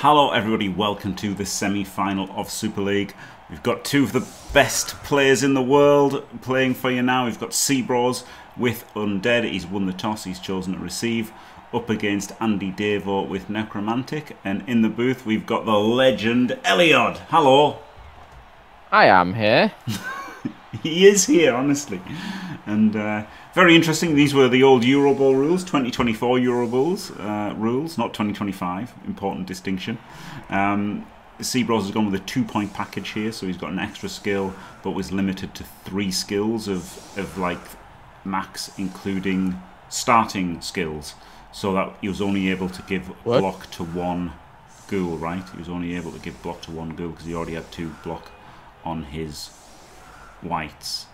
Hello everybody, welcome to the semi-final of Super League. We've got two of the best players in the world playing for you now. We've got CBraws with Undead. He's won the toss, he's chosen to receive. Up against Andy Davo with Necromantic. And in the booth we've got the legend Elyod. Hello. I am here. He is here, honestly. And very interesting. These were the old Eurobowl rules, 2024 Eurobowls rules, not 2025. Important distinction. CBraws has gone with a 2-point package here, so he's got an extra skill, but was limited to 3 skills of like max, including starting skills. So that he was only able to give block to 1 ghoul, right? He was only able to give block to 1 ghoul because he already had 2 block on his whites.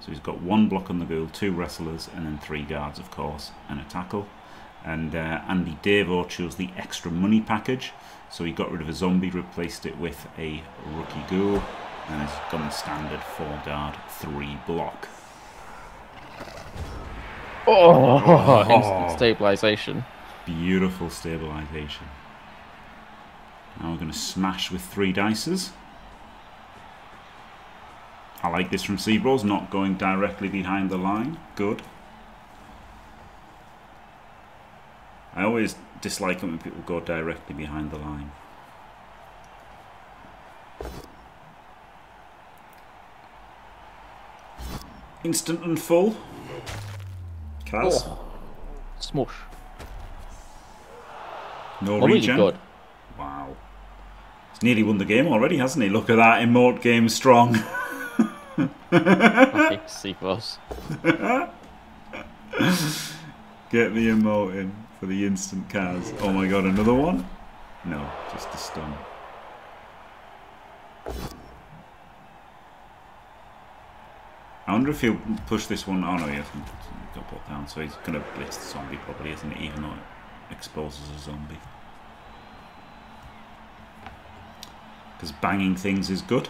So he's got 1 block on the ghoul, 2 wrestlers, and then 3 guards, of course, and a tackle. And Andy Davo chose the extra money package, so he got rid of a zombie, replaced it with a rookie ghoul, and he's gone standard 4 guard, 3 block. Oh, instant stabilization. Beautiful stabilization. Now we're going to smash with 3 dices. I like this from CBraws, not going directly behind the line. Good. I always dislike it when people go directly behind the line. Instant and full. Kaz. Oh. Smush. No regen. Really good. Wow. He's nearly won the game already, hasn't he? Look at that, emote game strong. Okay, CBraws. Get the emote in for the instant Kaz. Oh my god, another one? No, just a stun. I wonder if he'll push this one. Oh no, he hasn't got brought down, so he's going to blitz the zombie probably, isn't it? Even though it exposes a zombie. Because banging things is good.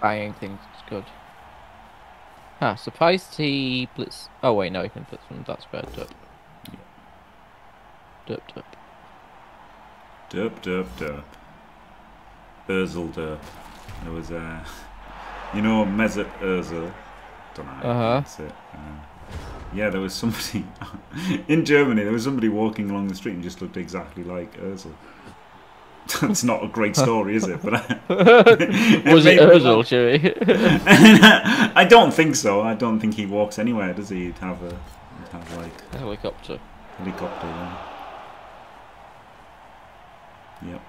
Banging things is good. Ah, surprised he blitz. Oh wait, no, he can blitz from that spare derp. Derp derp. Derp derp derp. Ozil derp. There was a, you know, Mesut Ozil. Don't know how that's it. Yeah, there was somebody in Germany. There was somebody walking along the street and just looked exactly like Ozil. That's not a great story, is it? But was it Ozil, Jimmy? I don't think so. I don't think he walks anywhere, does he? He'd have a helicopter. Helicopter, yeah. Yep.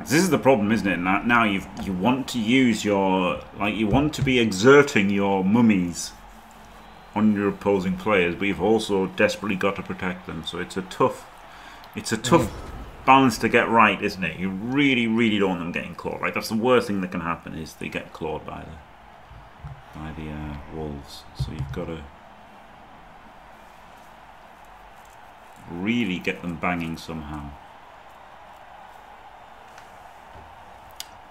This is the problem, isn't it? Now you want to use your, like, you want to be exerting your mummies on your opposing players, but you've also desperately got to protect them. So it's a tough balance to get right, isn't it? You really, really don't want them getting clawed. Like, that's the worst thing that can happen, is they get clawed by the wolves. So you've got to really get them banging somehow.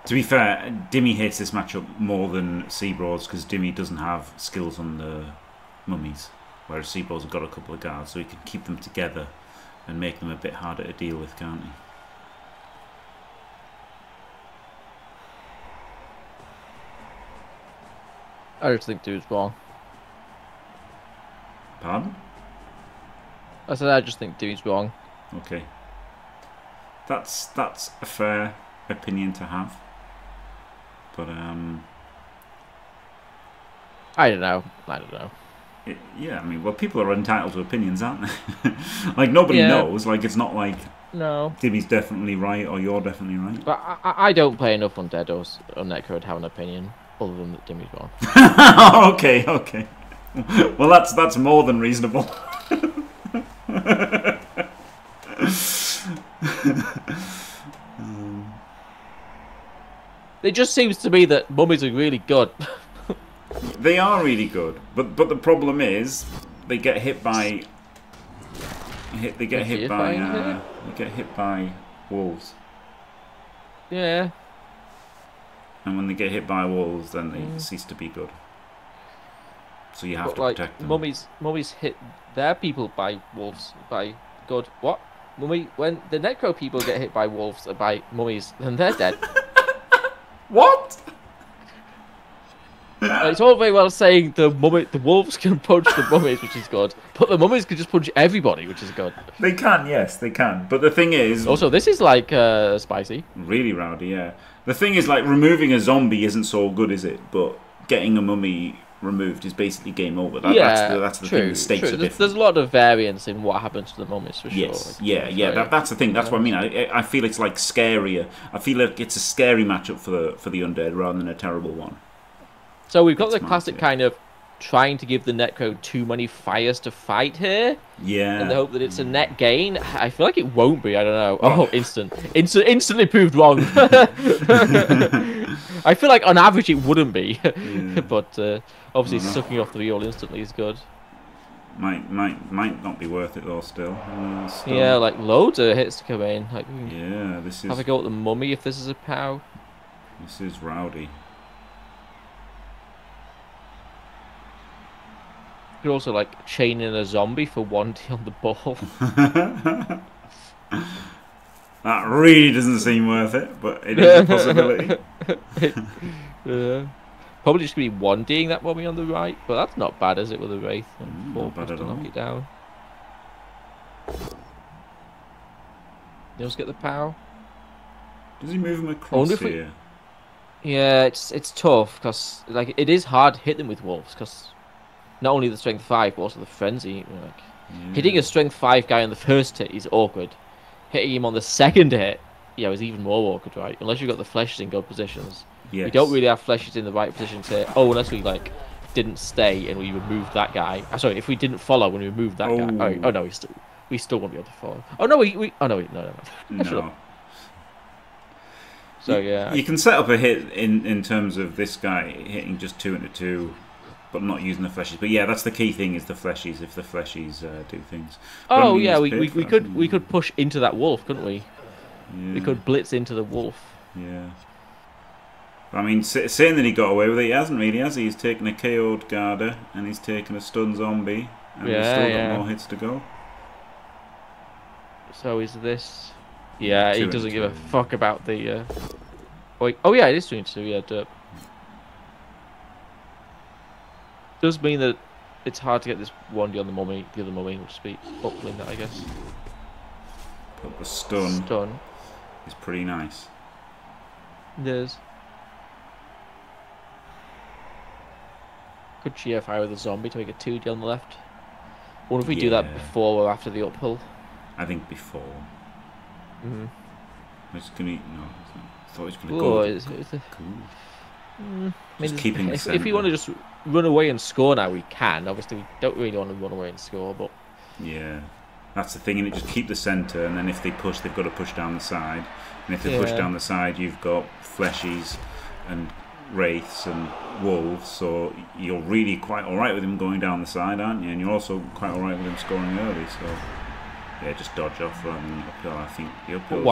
To be fair, Dimmy hates this matchup more than CBraws because Dimmy doesn't have skills on the mummies, whereas CBraws have got a couple of guards, so he can keep them together and make them a bit harder to deal with, can't he? I just think dude's wrong. Pardon? I said I just think dude's wrong. Okay. That's a fair opinion to have. But I don't know. I don't know. Yeah, I mean, well, people are entitled to opinions, aren't they? Like, nobody knows. Like, it's not like Dimmy's definitely right or you're definitely right. But I don't play enough Undead or Necro to have an opinion other than that Dimmy's wrong. Okay, okay. Well, that's more than reasonable. It just seems to me that mummies are really good. They are really good, but the problem is they get hit by wolves. Yeah. And when they get hit by wolves, then they cease to be good. So you have to protect them. Mummies hit their people by wolves. By God, what? Mummy, when the necro people get hit by wolves or by mummies, then they're dead. What? It's all very well saying the wolves can punch the mummies, which is good, but the mummies can just punch everybody, which is good. They can, yes, they can. But the thing is... Also, this is, like, spicy. Really rowdy, yeah. The thing is, like, removing a zombie isn't so good, is it? But getting a mummy removed is basically game over. That's the thing. The stakes are different. There's a lot of variance in what happens to the mummies, for sure. That's the thing. That's what I mean. I feel it's, like, scarier. I feel like it's a scary matchup for the undead rather than a terrible one. So we've got the classic kind of trying to give the Necro too many fires to fight here. Yeah. And the hope that it's a net gain. I feel like it won't be. I don't know. Oh, instantly proved wrong. I feel like on average it wouldn't be. Yeah. But obviously sucking off the real instantly is good. Might not be worth it though still. Yeah, like loads of hits to come in. Like, yeah, this is... Have a go at the mummy if this is a POW. This is rowdy. Could also like chain in a zombie for 1D on the ball. That really doesn't seem worth it, but it is a possibility. Probably just gonna be 1Ding that mummy on the right, but that's not bad, is it? With a wraith, not bad at all. Knock it down. He also get the power. Does he move him across here? Yeah, it's tough because like it is hard to hit them with wolves because. Not only the strength 5, but also the frenzy. Like, hitting a strength 5 guy on the first hit is awkward. Hitting him on the second hit, yeah, is even more awkward, right? Unless you've got the fleshes in good positions. Yes. We don't really have fleshes in the right position to... Oh, unless we, like, didn't stay and we removed that guy. Sorry, if we didn't follow when we removed that guy. Oh, no, we still won't be able to follow. Oh, no, no. So, yeah. You can set up a hit in terms of this guy hitting just 2 into 2... But not using the fleshies. But yeah, that's the key thing is the fleshies. If the fleshies do things. Oh yeah, we could push into that wolf, couldn't we? Yeah. We could blitz into the wolf. Yeah. I mean, saying that he got away with it, he hasn't really, has he? He's taken a KO'd Garda and he's taken a stun zombie, and he's still got more hits to go. So is this? Yeah, he doesn't give a fuck about the. Oh yeah, it is 2 into 2. Yeah, derp. Does mean that it's hard to get this 1D on the mummy, the other mummy, which would be upling that, I guess. But the stun is pretty nice. It is. Could GFI with a zombie to make a 2D on the left. What if we do that before or after the uphill? I think before. It's gonna I thought it was gonna go. If you want to just run away and score now, we can. Obviously, we don't really want to run away and score, but... Yeah, that's the thing, and it just keep the centre, and then if they push, they've got to push down the side. And if they push down the side, you've got fleshies and wraiths and wolves, so you're really quite alright with them going down the side, aren't you? And you're also quite alright with them scoring early, so... Yeah, just dodge off rather than uphill, I think. The uphill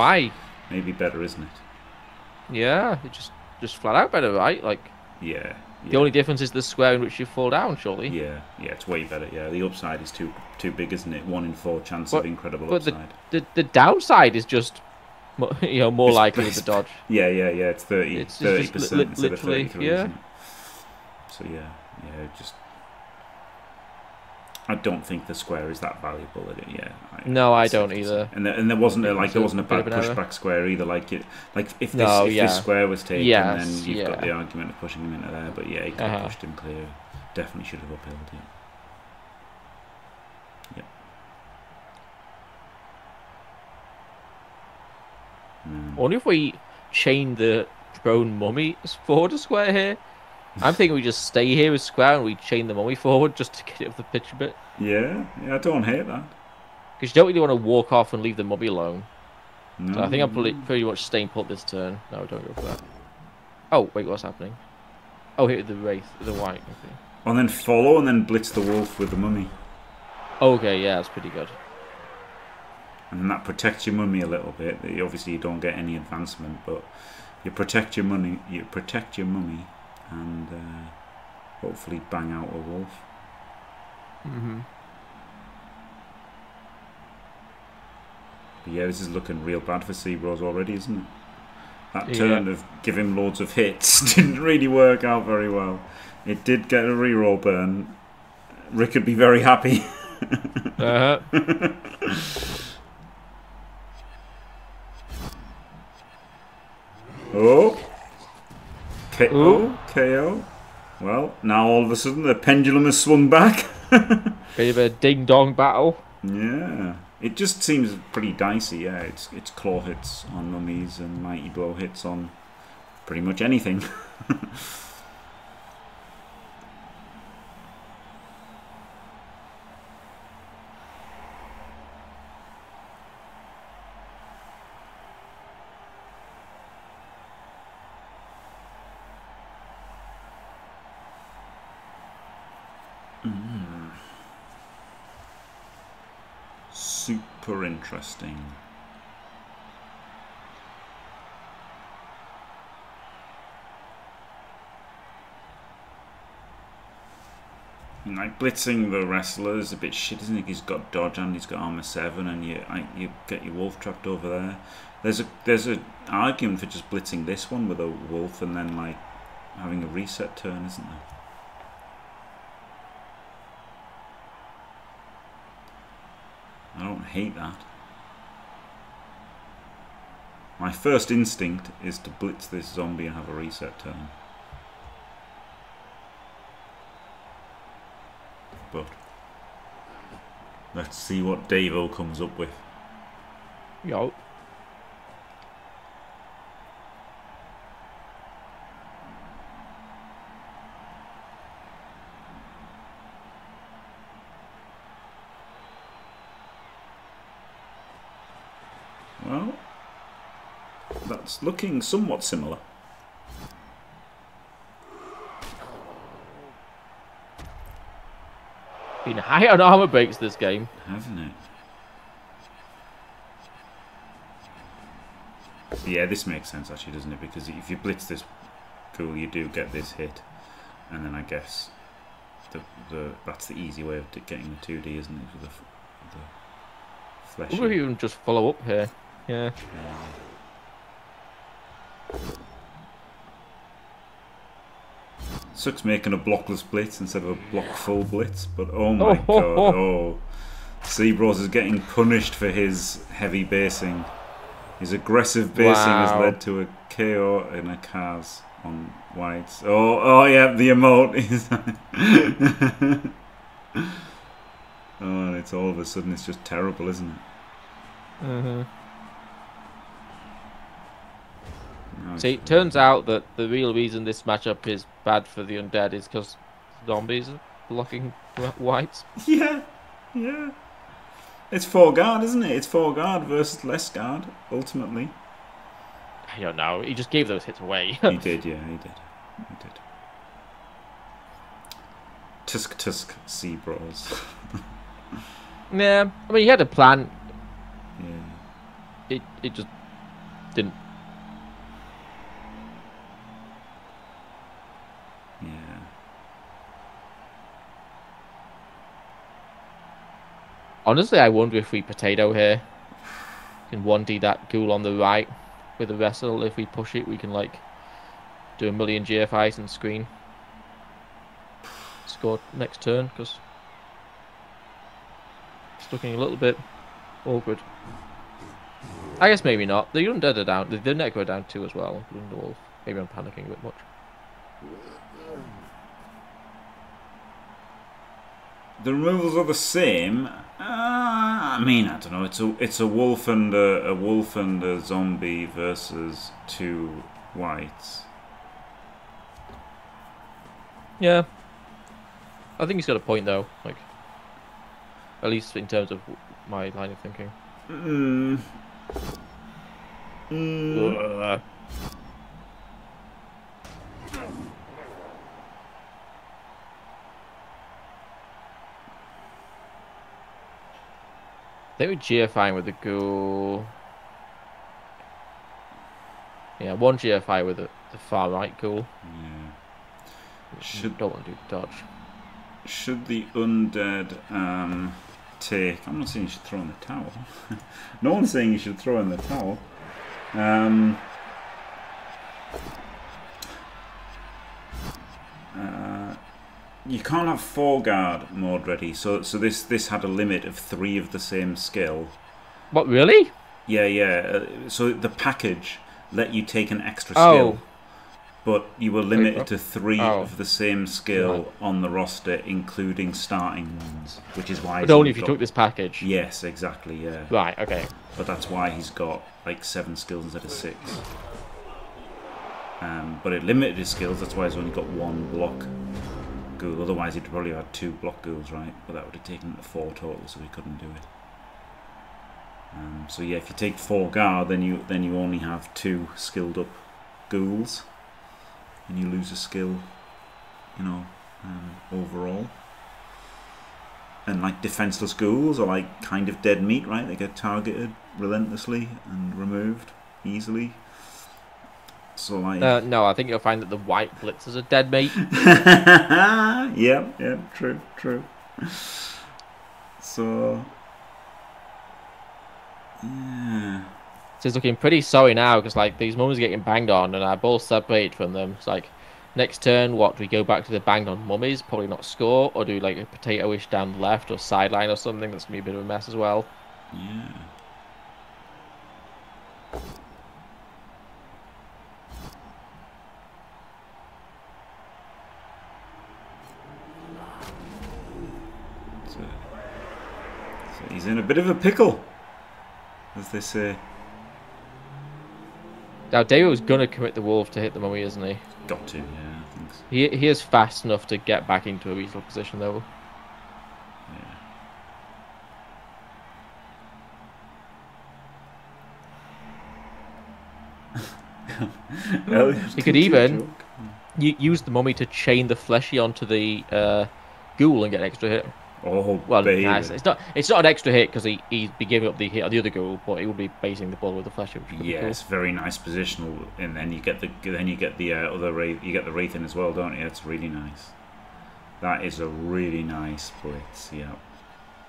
maybe better, isn't it? Yeah, it just flat out better, right? Like... Yeah. The only difference is the square in which you fall down, surely. Yeah, yeah, it's way better. Yeah, the upside is too big, isn't it? 1 in 4 chance of incredible upside. The downside is just, you know, more likely to dodge. Yeah, yeah, yeah. It's 30% instead of 33. Yeah. So yeah, just. I don't think the square is that valuable, is it? Yeah. No, I don't either. And there wasn't a bad pushback square either. Like if this square was taken, then you've got the argument of pushing him into there. But yeah, he could have pushed him clear. Definitely should have uphilled him. Yeah. Only if we chain the prone mummy forward a square here. I'm thinking we just stay here with square and we chain the mummy forward just to get it up the pitch a bit. Yeah, I don't hate that. Because you don't really want to walk off and leave the mummy alone. No. So I think I'm pretty much staying put this turn. No, don't go for that. Oh, wait, what's happening? Oh, hit the wraith, the white. Okay. And then follow and then blitz the wolf with the mummy. Okay, yeah, that's pretty good. And that protects your mummy a little bit. Obviously, you don't get any advancement, but you protect your mummy. And hopefully bang out a wolf. But yeah, this is looking real bad for CBraws already, isn't it? That turn of give him loads of hits didn't really work out very well. It did get a reroll burn. Rick would be very happy. KO. Well, now all of a sudden the pendulum has swung back. Bit of a ding-dong battle. Yeah. It just seems pretty dicey, yeah. It's claw hits on mummies and mighty blow hits on pretty much anything. Super interesting. Like blitzing the wrestler is a bit shit, isn't it? He's got dodge and he's got armor 7, and you get your wolf trapped over there. There's an argument for just blitzing this one with a wolf and then like having a reset turn, isn't there? I don't hate that. My first instinct is to blitz this zombie and have a reset turn. But let's see what Davo comes up with. Yo. Well, that's looking somewhat similar. Been high on armor breaks this game, hasn't it? Yeah, this makes sense actually, doesn't it? Because if you blitz this fool, you do get this hit, and then I guess that's the easy way of getting the 2D, isn't it? With the flesh. We'll even just follow up here. Yeah. Sucks making a blockless blitz instead of a block full blitz, but oh my god. Oh. CBraws is getting punished for his heavy basing. His aggressive basing has led to a KO and a Kaz on whites. Oh yeah, the emote is. Oh, it's all of a sudden, it's just terrible, isn't it? See, it turns out that the real reason this matchup is bad for the Undead is because zombies are blocking whites. Yeah, yeah. It's 4 guard, isn't it? It's 4 guard versus less guard, ultimately. I don't know. He just gave those hits away. He did, yeah, he did. He did. Tusk, tusk, CBraws. Yeah, I mean, he had a plan. Yeah. It just didn't. Yeah. Honestly, I wonder if we potato here. We can 1D that ghoul on the right with a wrestle. If we push it, we can like do a million GFIs and screen. Score next turn because it's looking a little bit awkward. I guess maybe not. The Undead are down. The Necro are down too as well. The Wolf. Maybe I'm panicking a bit much. The rules are the same. I mean, I don't know. It's a wolf and a zombie versus 2 whites. Yeah. I think he's got a point though. Like, at least in terms of my line of thinking. They were GFIing with the ghoul. Yeah, 1 GFI with the far right ghoul. Yeah. Don't want to do dodge. should the Undead take... I'm not saying you should throw in the towel. No one's saying you should throw in the towel. You can't have 4-guard mode ready, so this had a limit of 3 of the same skill. What, really? Yeah, yeah. So the package let you take an extra skill, but you were limited to 3 of the same skill on the roster, including starting ones, which is why... But only if you took this package? Yes, exactly, yeah. Right, okay. But that's why he's got, like, 7 skills instead of 6. But it limited his skills, that's why he's only got 1 block ghoul. Otherwise, he'd probably have had 2 block ghouls, right? But that would have taken 4 total, so he couldn't do it. So yeah, if you take 4 guard, then you only have 2 skilled up ghouls, and you lose a skill, you know, overall. And like defenseless ghouls are like kind of dead meat, right? They get targeted relentlessly and removed easily. So like, no, I think you'll find that the white blitzers are dead meat. yeah, true, true. So. Yeah. It's looking pretty sorry now because like these mummies are getting banged on and our ball's separated from them. It's like next turn, what do we go back to the banged on mummies? Probably not score, or do like a potato-ish down the left or sideline or something? That's gonna be a bit of a mess as well. Yeah. So he's in a bit of a pickle, as they say. Now, Davo's gonna commit the wolf to hit the mummy, isn't he? Got to, yeah, I think so. He is fast enough to get back into a reasonable position, though. Yeah. He could even use the mummy to chain the fleshy onto the ghoul and get an extra hit. Oh, well, baby. Nah, it's not an extra hit because he'd be giving up the hit on the other goal, but he would be basing the ball with the flash. Yeah, it's very nice positional, and then you get the other wraith, you get the wraith in as well, don't you? It's really nice. That is a really nice blitz. Yeah.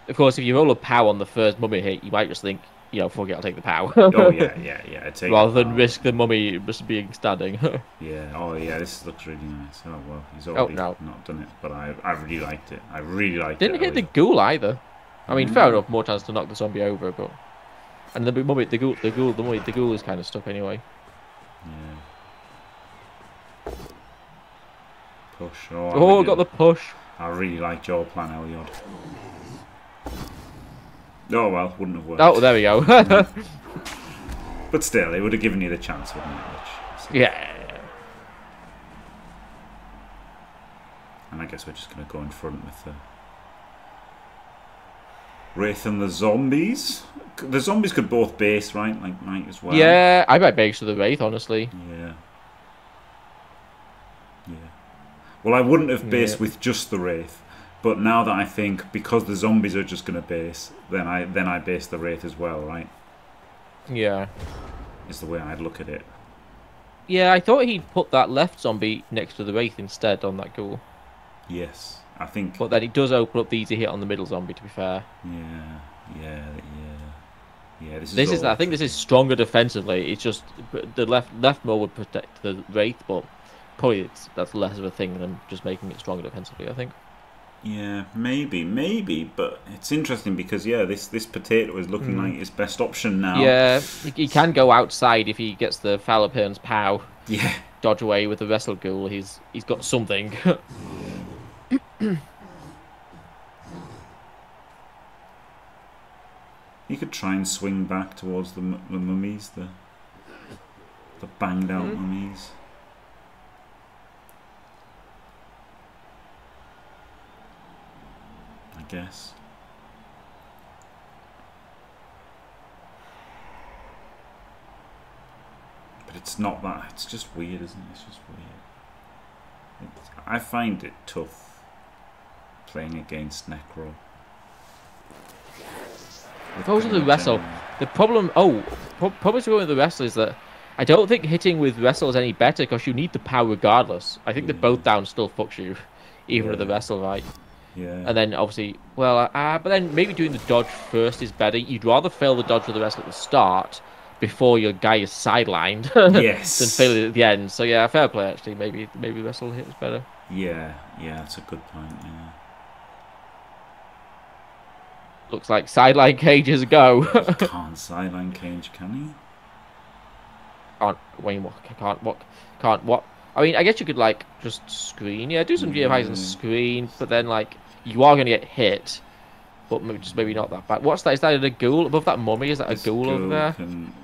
Of course, if you roll a pow on the first mummy hit, you might just think, you know, forget, I'll take the pow. Oh yeah. Rather than risk the mummy just being standing. Yeah. Oh yeah, this looks really nice. Oh well, he's already not done it, but I really liked it. I really liked it. Didn't hit the ghoul either. I mean, fair enough, more chance to knock the zombie over, but and the mummy, the ghoul is kind of stuck anyway. Yeah. Push. Oh, got the push. I really liked your plan, Elyod. Oh well, wouldn't have worked. Oh, there we go. But still, it would have given you the chance, wouldn't it? Yeah. And I guess we're just going to go in front with the Wraith and the zombies. The zombies could both base, right? Like, might as well. Yeah, I might base to the Wraith, honestly. Yeah. Yeah. Well, I wouldn't have based with just the Wraith. But now that I think, because the zombies are just going to base, then I base the Wraith as well, right? Yeah. Is the way I'd look at it. Yeah, I thought he'd put that left zombie next to the Wraith instead on that goal. Yes, I think... But then it does open up the easy hit on the middle zombie, to be fair. Yeah, this is I think this is stronger defensively. It's just the left more would protect the Wraith, but probably that's less of a thing than just making it stronger defensively, I think. Yeah, maybe, but it's interesting because yeah, this potato is looking like his best option now. Yeah, he can go outside if he gets the Falopern's pow. Yeah, dodge away with the wrestle ghoul. He's got something. He could try and swing back towards the mummies, the banged out mummies. I guess. But it's not that. It's just weird, isn't it? It's just weird. I find it tough playing against Necro. Those are the wrestle. The problem... Oh, problems with the wrestle is that I don't think hitting with wrestle is any better because you need the power regardless. I think the both down still fucks you, even with the wrestle, right? Yeah. And then obviously, well, but then maybe doing the dodge first is better. You'd rather fail the dodge with the rest at the start before your guy is sidelined yes. than fail it at the end. So yeah, fair play actually. Maybe wrestle hit is better. Yeah, that's a good point. Yeah. Looks like sideline cages go. Can't sideline cage, can he? Can't. I mean, I guess you could like just screen. Yeah, do some GFIs and screen, but then like you are going to get hit, but maybe not that bad. What's that? Is that a ghoul above that mummy? Is that a ghoul over there?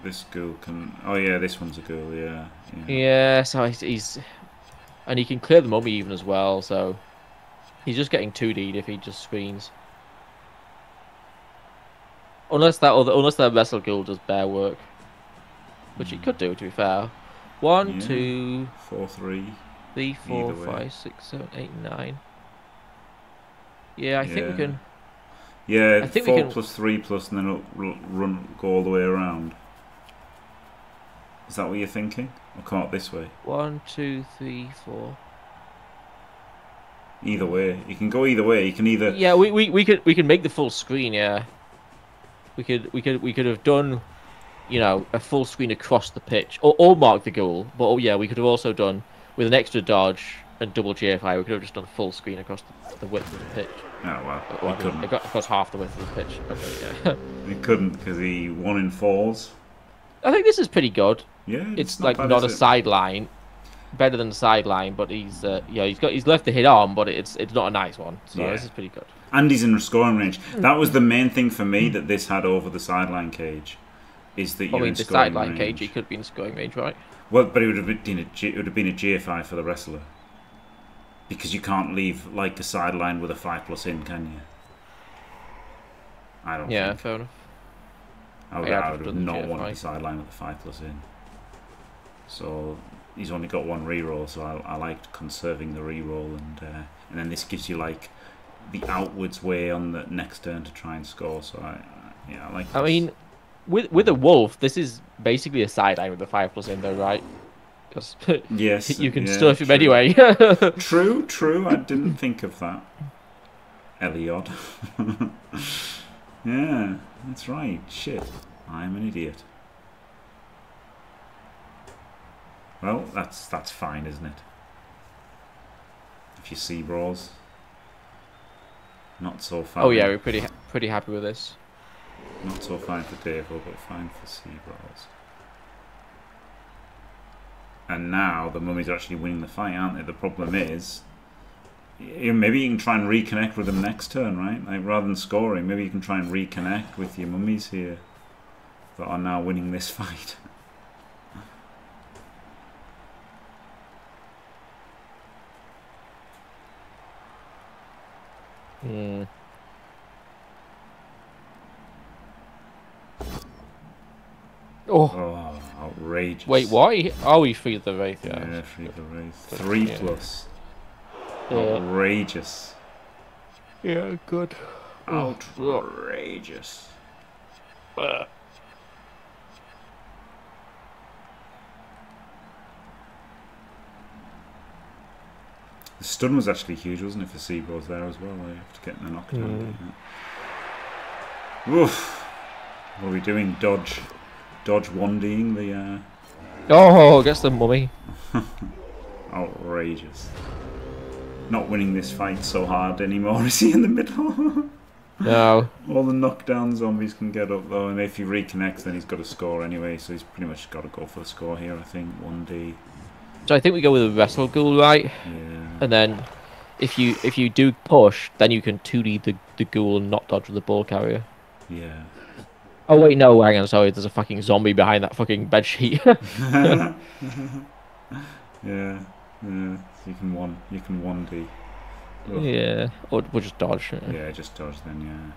This ghoul can. Oh yeah, this one's a ghoul. Yeah. Yeah. So he's and he can clear the mummy even as well. So he's just getting 2D'd if he just screens. Unless that vessel ghoul does bear work, which it could do to be fair. 1, 2, 4, 3, 4, 5, 6, 7, 8, 9. Yeah, I think we can. Yeah, I think 4 plus 3 plus, and then run go all the way around. Is that what you're thinking? Or come up this way? 1, 2, 3, 4. Either way, you can go either way. You can either. Yeah, we could make the full screen. Yeah, we could have done. You know, a full screen across the pitch, or mark the goal. But oh yeah, we could have also done with an extra dodge and double GFI. We could have just done full screen across the width of the pitch. Oh well, we couldn't. Across half the width of the pitch. Okay, yeah. We couldn't because he won in fours. I think this is pretty good. Yeah, it's like not a sideline, better than the sideline. But he's yeah, he's left the hit on, but it's not a nice one. So yeah. This is pretty good. And he's in the scoring range. That was the main thing for me that this had over the sideline cage. Is that you're in the sideline cage? He could be in scoring range, right? Well, but it would have been a GFI for the wrestler, because you can't leave like the sideline with a 5+ in, can you? I don't. Yeah, think. Fair enough. I would have not wanted the sideline with a 5+ in. So he's only got one reroll, so I liked conserving the reroll, and then this gives you like the outwards way on the next turn to try and score. So I like. I mean. With a wolf, this is basically a sideline with the 5+ in, though, right? Yes. You can stuff him anyway. True. I didn't think of that. Elyod. Yeah, that's right. Shit, I'm an idiot. Well, that's fine, isn't it? If you see CBraws, not so far. Oh yeah, we're pretty happy with this. Not so fine for Davo, but fine for CBraws. And now the mummies are actually winning the fight, aren't they? The problem is, maybe you can try and reconnect with them next turn, right? Like rather than scoring, maybe you can try and reconnect with your mummies here that are now winning this fight. Hmm. Oh, outrageous. Wait, why? Oh, he freed the Wraith, yeah. Freed the Wraith. 3+. Yeah. Outrageous. Yeah, good. Outrageous. The stun was actually huge, wasn't it, for CBraws there as well? I have to get in a knockdown. Oof. What are we doing? Dodge. Dodge 1D'ing the. Oh, gets the mummy. Outrageous. Not winning this fight so hard anymore, is he in the middle? No. All the knockdown zombies can get up though, and if he reconnects, then he's got to score anyway, so he's pretty much got to go for the score here, I think. 1D. So I think we go with a wrestle ghoul, right? Yeah. And then if you do push, then you can 2D the ghoul and not dodge with the ball carrier. Yeah. Oh wait, no, hang on, sorry, there's a fucking zombie behind that fucking bedsheet. Yeah, so you can 1D. Ugh. Yeah, or we'll just dodge. Yeah, just dodge then,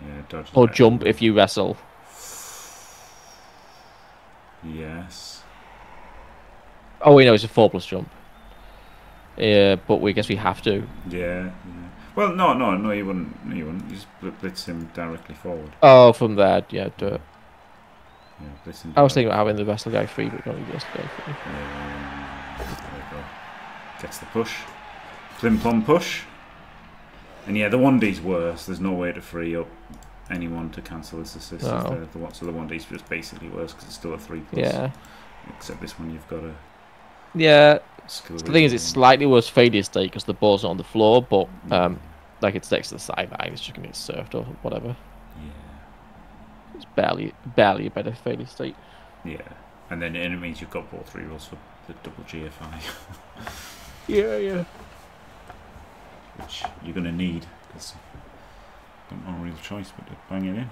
yeah. Yeah, dodge. Or there. Jump if you wrestle. Yes. Oh wait, no, it's a 4+ jump. Yeah, but we guess we have to. Yeah. Well, no, you wouldn't. No, you wouldn't. You just blitz him directly forward. Oh, from there, yeah, do it. Yeah, blitz him. I was thinking about having the wrestler guy free, but not the wrestler guy free. There we go. Gets the push. Plim plom push. And yeah, the 1D's worse. There's no way to free up anyone to cancel this assist. No. So the 1D's just basically worse because it's still a 3+. Yeah. Except this one you've got a... Yeah. The thing is, it's slightly worse Fade's day because the ball's not on the floor, but like it's next to the sideline, it's just going to get surfed or whatever. Yeah. It's barely a better Fade's state. Yeah. And then it means you've got ball 3 rules for the double GFI. Yeah, yeah. Which you're going to need because you've got no real choice but to bang it in.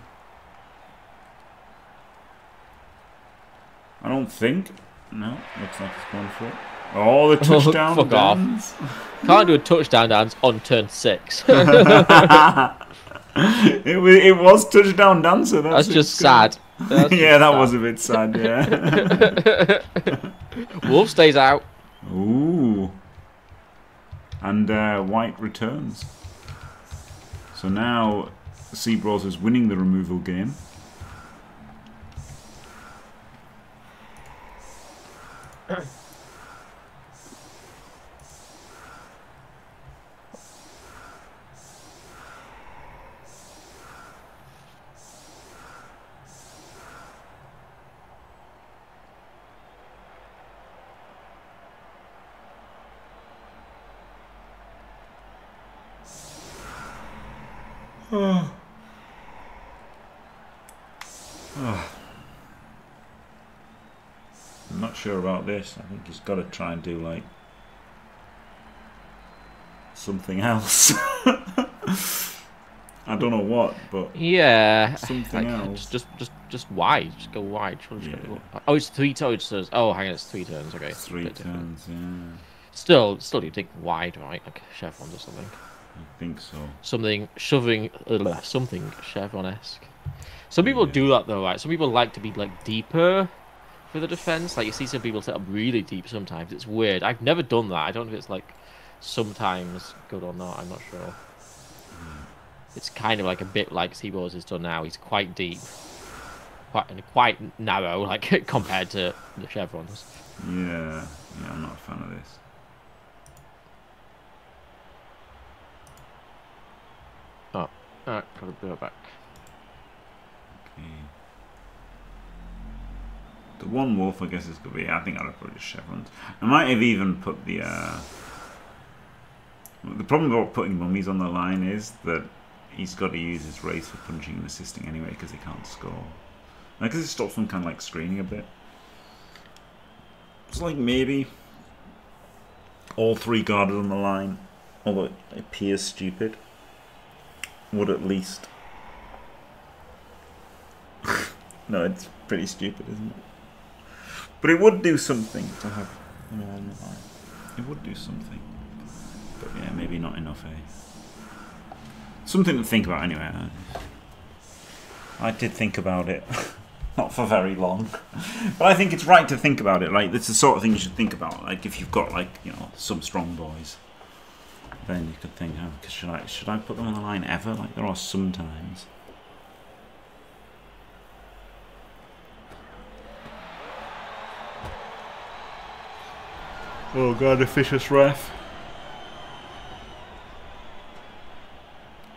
I don't think. No, looks like it's gone for it. Oh, the touchdown dance. Can't do a touchdown dance on turn 6. it was touchdown dancer. That's just sad. That's yeah, that sad. Was a bit sad, yeah. Wolf stays out. Ooh. And White returns. So now CBraws is winning the removal game. I'm not sure about this. I think he's got to try and do like something else. I don't know what, but yeah, something else. Just wide. Just go wide. Yeah. Oh, it's 3 turns. Oh, hang on, it's 3 turns. Okay, 3 turns. Different. Yeah. Still, you think wide, right? Like Chevron or something. I think so. Something shoving, something Chevron-esque. Some people do that though, right? Some people like to be like deeper for the defense. Like you see some people set up really deep sometimes. It's weird. I've never done that. I don't know if it's like sometimes good or not. I'm not sure. It's kind of like a bit like CBraws is done now. He's quite deep, quite narrow, like compared to the Chevrons. Yeah, yeah. I'm not a fan of this. Alright, gotta go back. Okay. The one wolf, I guess, is gonna be. I think I'll put the chevrons. I might have even put the. The problem about putting mummies on the line is that he's got to use his race for punching and assisting anyway because he can't score. Because it stops him kind of like screening a bit. It's like maybe all 3 guarded on the line, although it appears stupid. Would at least. No, it's pretty stupid, isn't it? But it would do something to have them all on the line. It would do something. But yeah, maybe not enough, eh? Something to think about anyway. I did think about it. Not for very long. But I think it's right to think about it. Like, it's the sort of thing you should think about. Like, if you've got, like, you know, some strong boys. Then you could think, oh, should I put them on the line ever? Like there are sometimes. Oh god, officious ref!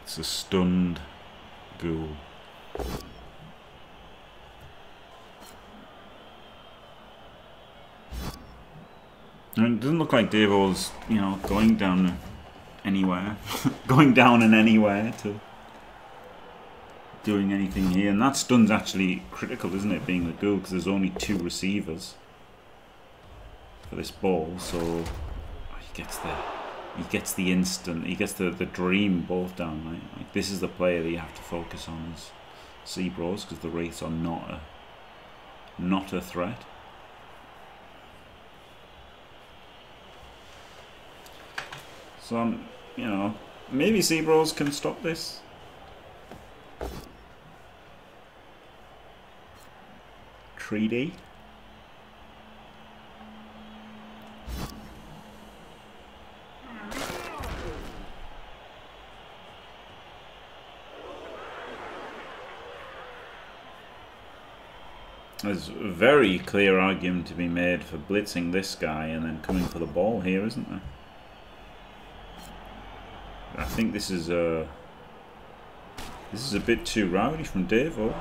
It's a stunned ghoul. And it doesn't look like Davo's, you know, going down. Anywhere, going down and anywhere to doing anything here, and that stun's actually critical, isn't it? Being the goal, because there's only 2 receivers for this ball, so he gets the dream ball down, right? Like this is the player that you have to focus on as CBraws, because the Wraiths are not a threat. So you know, maybe CBraws can stop this. Treaty. There's a very clear argument to be made for blitzing this guy and then coming for the ball here, isn't there? think this is a bit too rowdy from Davo.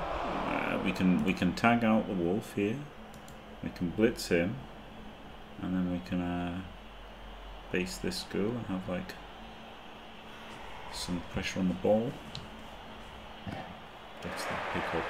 We can tag out the wolf here. We can blitz him, and then we can base this goal and have like some pressure on the ball. That's that pickup.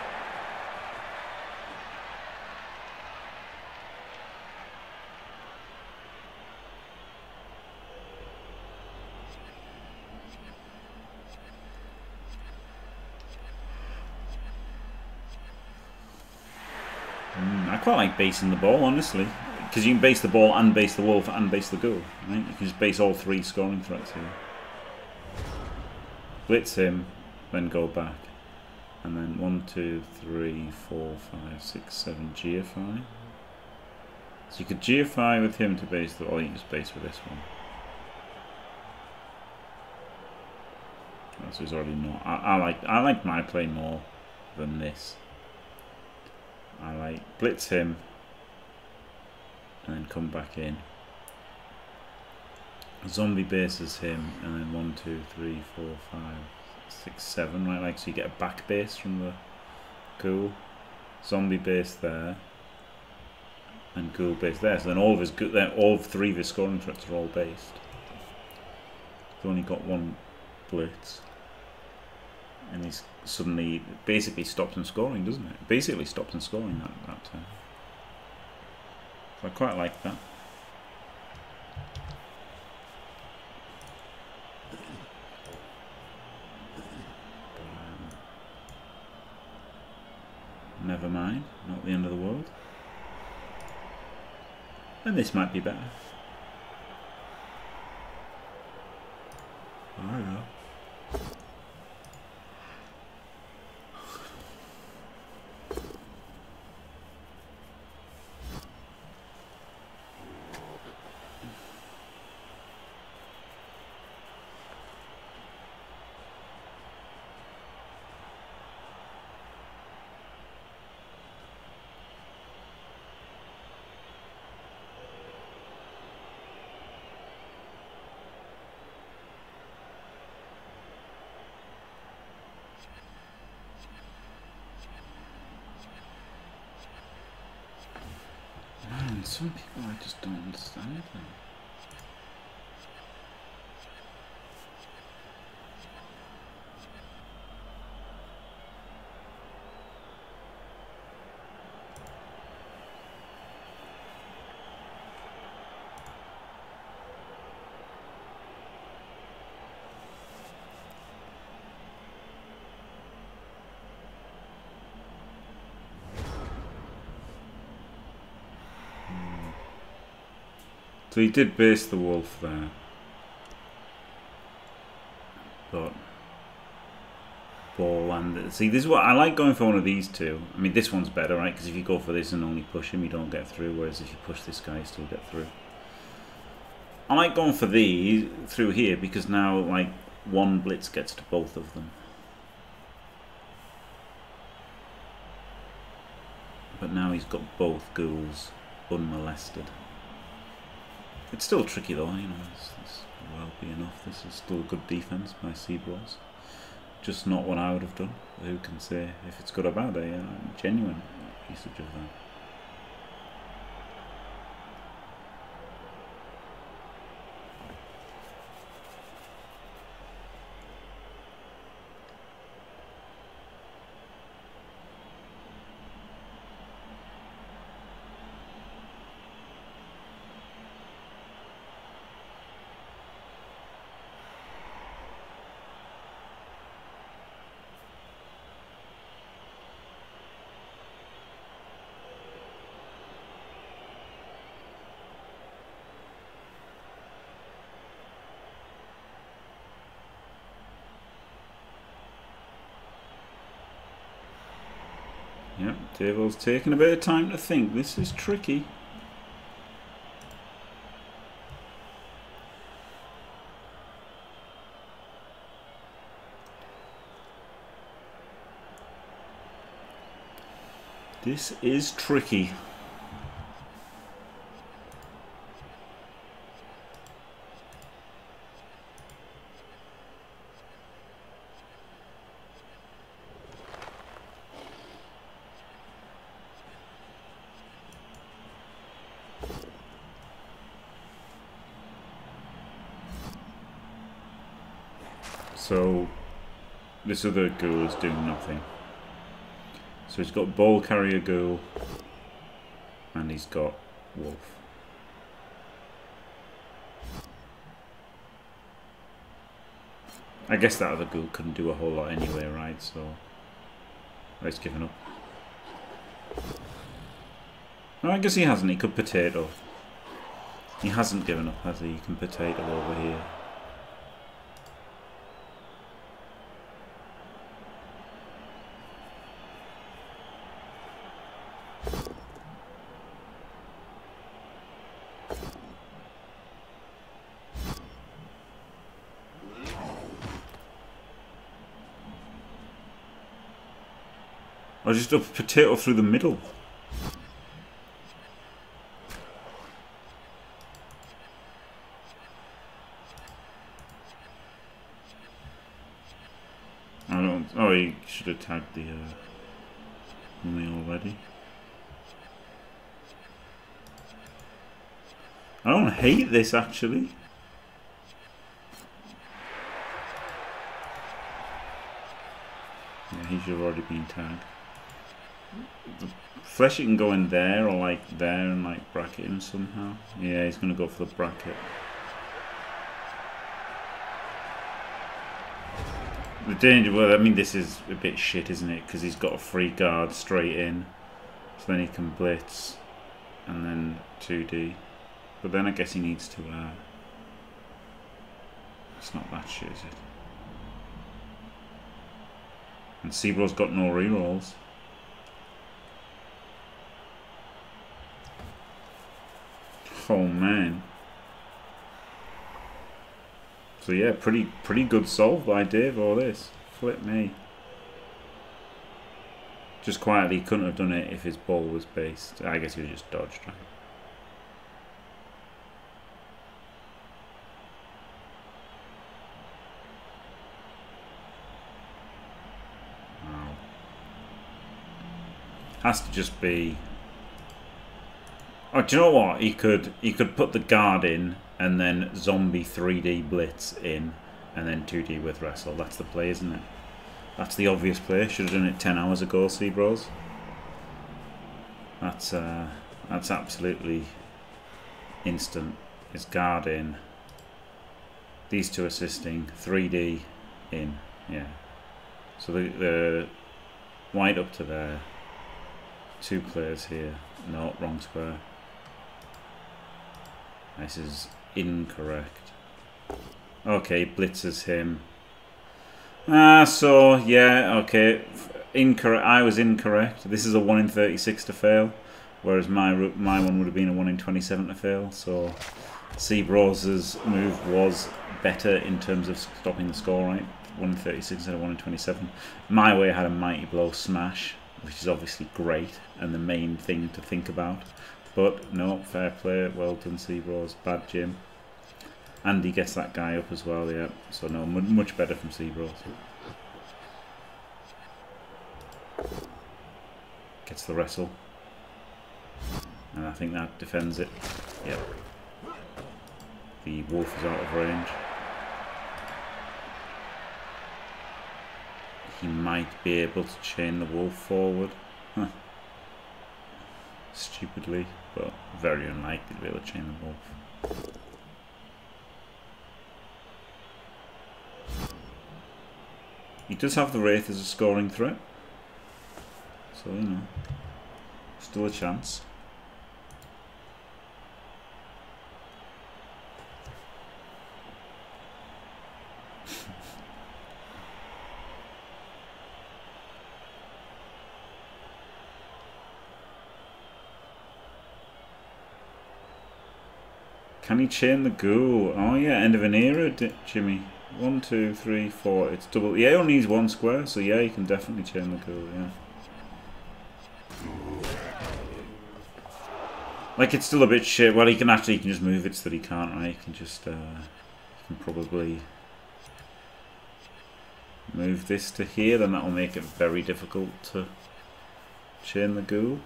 I quite like basing the ball, honestly, because you can base the ball and base the wolf and base the goal. Right? You can just base all three scoring threats here. Blitz him, then go back, and then 1, 2, 3, 4, 5, 6, 7 GFI. So you could GFI with him to base the, or you can just base with this one. That's who's already not. I like my play more than this. I like blitz him and then come back in. Zombie bases him and then 1, 2, 3, 4, 5, 6, 7, right? Like so you get a back base from the ghoul. Zombie base there and ghoul base there. So then all three of his scoring threats are all based. He's only got one blitz. And he's suddenly basically stops him scoring, doesn't it? Basically stops him scoring that time. So I quite like that. Never mind, not the end of the world. And this might be better. I don't know. Some people I just don't understand anything. So he did base the wolf there, but ball and see, this is what I like, going for one of these two. I mean, this one's better, right? Because if you go for this and only push him, you don't get through. Whereas if you push this guy, you still get through. I like going for these through here because now like one blitz gets to both of them. But now he's got both ghouls unmolested. It's still tricky though, you know, this will well be enough. This is still good defence by CBraws. Just not what I would have done. Who can say if it's good or bad, eh? Genuine usage of that. Yep, Davo's taking a bit of time to think. This is tricky. This is tricky. So this other ghoul is doing nothing. So he's got ball carrier ghoul and he's got wolf. I guess that other ghoul couldn't do a whole lot anyway, right? So he's given up. No, I guess he hasn't. He could potato. He hasn't given up, has he? He can potato over here. I'll just up potato through the middle. I don't. Oh, he should have tagged the mummy already. I don't hate this actually. Yeah, he should have already been tagged. The flesh he can go in there or like there and like bracket him somehow. Yeah, he's gonna go for the bracket. The danger, well, I mean, this is a bit shit, isn't it? Because he's got a free guard straight in, so then he can blitz and then 2D. But then I guess he needs to. It's not that shit, is it? And CBraws got no rerolls. Oh man. So yeah, pretty good solve by Davo this. Flip me. Just quietly, he couldn't have done it if his ball was based. I guess he was just dodged, right? Wow. Has to just be. Oh, do you know what? He could put the guard in and then zombie 3D blitz in and then 2D with wrestle. That's the play, isn't it? That's the obvious play. Should have done it 10 hours ago, CBraws. That's absolutely instant. It's guard in. These two assisting. 3D in. Yeah. So the wide up to there. Two players here. No, wrong square. This is incorrect. Okay, blitzes him. Ah, so, yeah, okay. Incorrect. I was incorrect. This is a 1 in 36 to fail, whereas my one would have been a 1 in 27 to fail. So, CBraws' move was better in terms of stopping the score, right? 1 in 36 instead of 1 in 27. My way had a mighty blow smash, which is obviously great and the main thing to think about. But no, fair play, well done CBraws, bad Jim. Andy gets that guy up as well, yeah. So no, much better from CBraws. Gets the wrestle. And I think that defends it. Yep. The wolf is out of range. He might be able to chain the wolf forward. Huh. Stupidly, but very unlikely to be able to chain the wolf. He does have the Wraith as a scoring threat. So, you know, still a chance. Can he chain the ghoul? Oh yeah, end of an era, Jimmy. 1, 2, 3, 4. It's double. Yeah, he only needs one square, so yeah, he can definitely chain the ghoul. Yeah. Like it's still a bit shit. Well, he can just move it so that he can't. Right? He can just. He can probably move this to here. Then that will make it very difficult to chain the ghoul.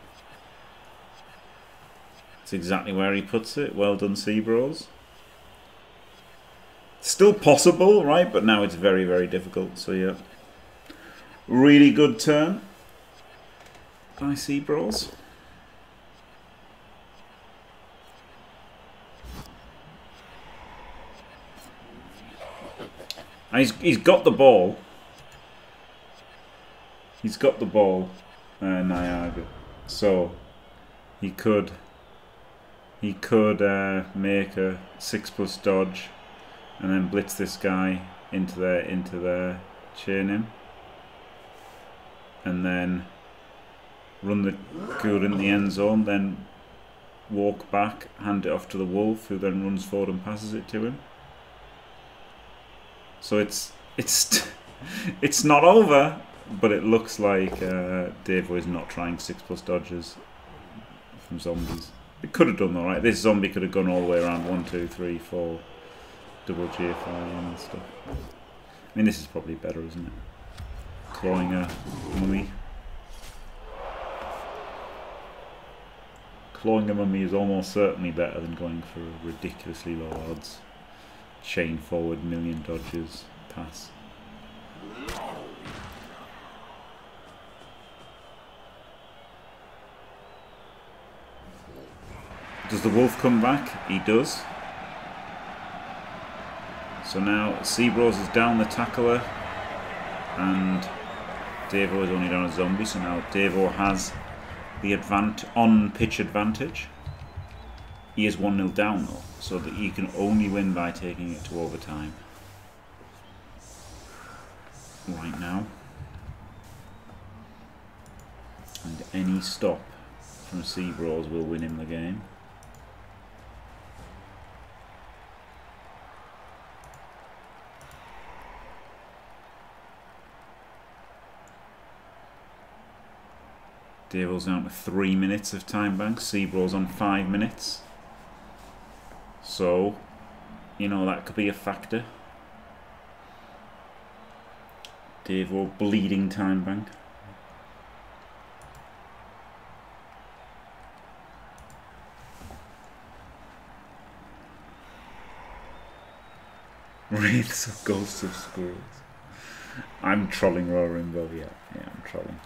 That's exactly where he puts it. Well done, CBraws. Still possible, right? But now it's very, very difficult. So yeah, really good turn by CBraws. He's got the ball. He's got the ball, Niagara. So he could make a 6+ dodge and then blitz this guy into their chain him, and then run the goal in the end zone, then walk back, hand it off to the Wolf, who then runs forward and passes it to him. So it's not over, but it looks like Davo is not trying 6+ dodges from zombies. It could have done though, right? This zombie could have gone all the way around 1, 2, 3, 4, double GFI and stuff. I mean, this is probably better, isn't it? Clawing a mummy. Clawing a mummy is almost certainly better than going for ridiculously low odds. Chain forward, million dodges, pass. Does the Wolf come back? He does. So now CBraws is down the tackler and Davo is only down a zombie, so now Davo has the on-pitch advantage. He is 1-0 down though, so that he can only win by taking it to overtime. Right now. And any stop from CBraws will win him the game. Davo's down to 3 minutes of time bank. CBraws on 5 minutes. So, you know, that could be a factor. Davo bleeding time bank. Wraiths of ghosts of squirrels. I'm trolling Royal Rainbow, yeah, I'm trolling.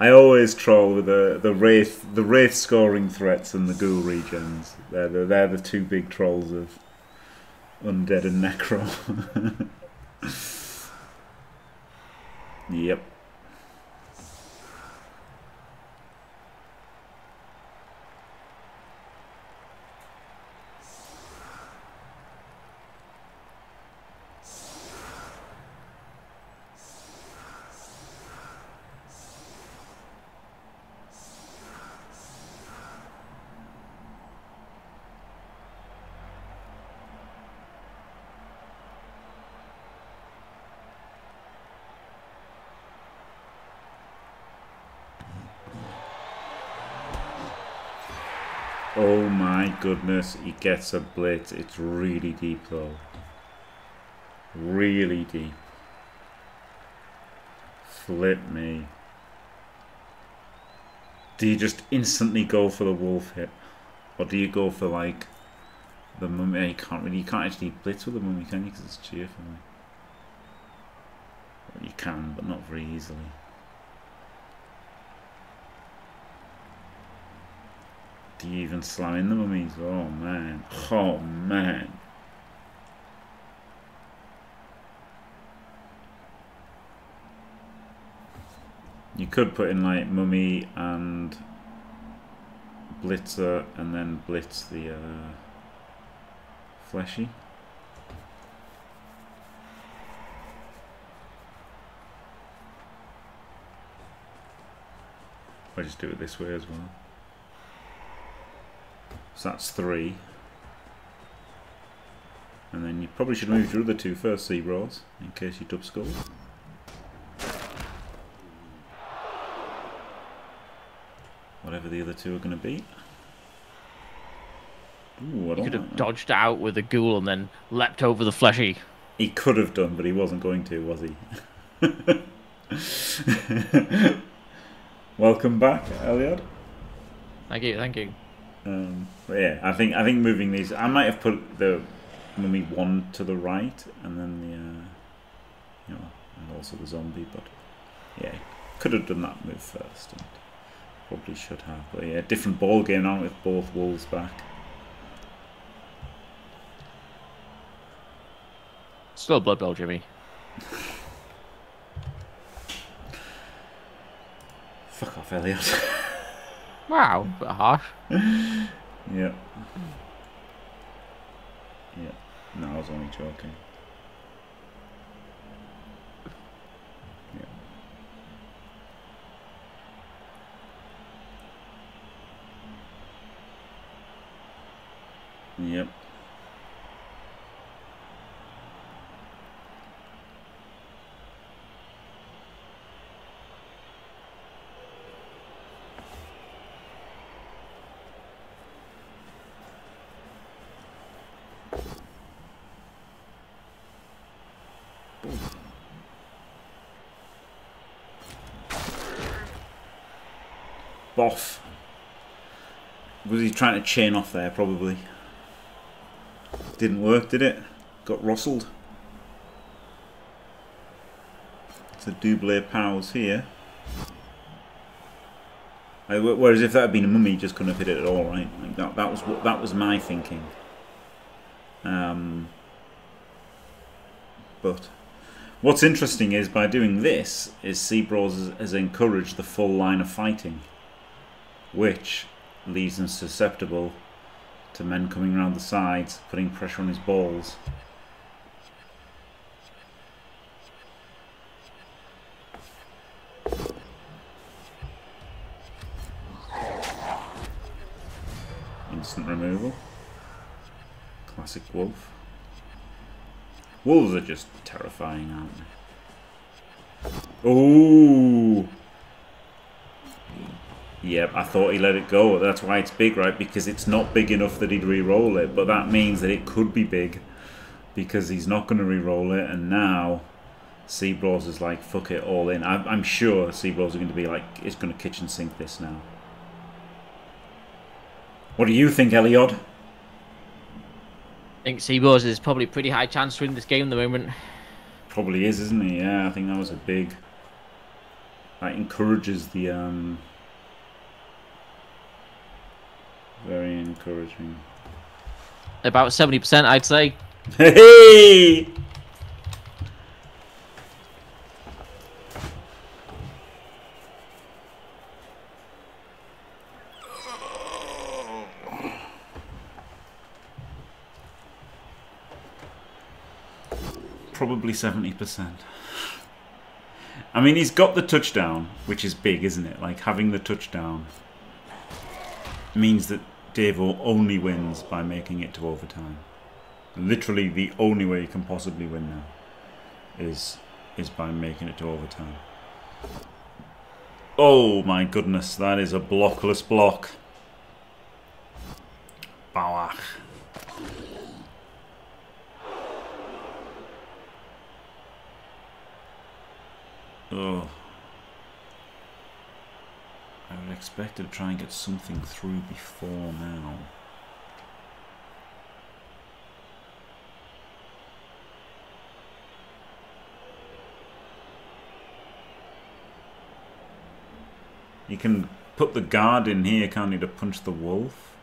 I always troll with the wraith scoring threats and the ghoul regens. They're the two big trolls of Undead and Necro. Yep. Oh my goodness, he gets a blitz. It's really deep though. Really deep. Flip me. Do you just instantly go for the Wolf hit? Or do you go for like the mummy? You can't actually blitz with the mummy, can you? Because it's cheerful. You can, but not very easily. Do you even slam in the mummies? Oh man. Oh man. You could put in like mummy and blitzer and then blitz the fleshy. I just do it this way as well. So that's 3. And then you probably should move through the 2 first, CBraws, in case you dub score. Whatever the other 2 are going to be. Ooh, you could have dodged out with a ghoul and then leapt over the fleshy. He could have done, but he wasn't going to, was he? Welcome back, Elyod. Thank you, thank you. But yeah, I think moving these, I might have put the only one to the right, and then the, you know, and also the zombie. But yeah, could have done that move first, and probably should have. But yeah, different ball game now with both Wolves back. Still a Blood Bowl, Jimmy. Fuck off, Elyod. Wow, a bit harsh. Yeah. Yeah. No, I was only joking. Yeah. Yep. Off. Was he trying to chain off there? Probably. Didn't work, did it? Got rustled. It's a double pals here. Whereas if that had been a mummy, he just couldn't have hit it at all, right? Like that was what, that was my thinking. But what's interesting is by doing this, is CBraws has encouraged the full line of fighting, which leaves him susceptible to men coming around the sides, putting pressure on his balls. Instant removal. Classic wolf. Wolves are just terrifying, aren't they? Oh! Yep, I thought he let it go. That's why it's big, right? Because it's not big enough that he'd re-roll it. But that means that it could be big, because he's not going to re-roll it. And now CBraws is like, fuck it, all in. I'm sure CBraws are going to be like, it's going to kitchen sink this now. What do you think, Elyod? I think CBraws is probably a pretty high chance to win this game at the moment. Probably is, isn't he? Yeah, I think that was a big... That encourages the... Very encouraging. About 70%, I'd say. Hey! Probably 70%. I mean, he's got the touchdown, which is big, isn't it? Like, having the touchdown means that Davo only wins by making it to overtime. Literally the only way he can possibly win now is by making it to overtime. Oh my goodness, that is a blockless block. Bauach. Oh. I would expect to try and get something through before now. You can put the guard in here, can't you, to punch the wolf?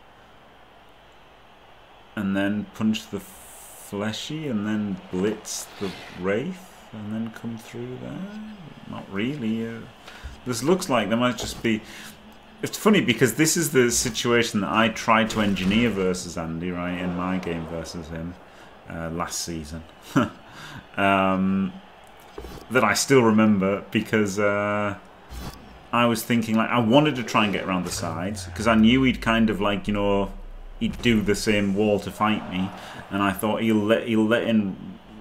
And then punch the fleshy, and then blitz the wraith, and then come through there? Not really. This looks like there might just be... It's funny because this is the situation that I tried to engineer versus Andy, right, in my game versus him last season. That I still remember because I was thinking, like, I wanted to try and get around the sides because I knew he'd kind of, like, you know, he'd do the same wall to fight me, and I thought he'll let in,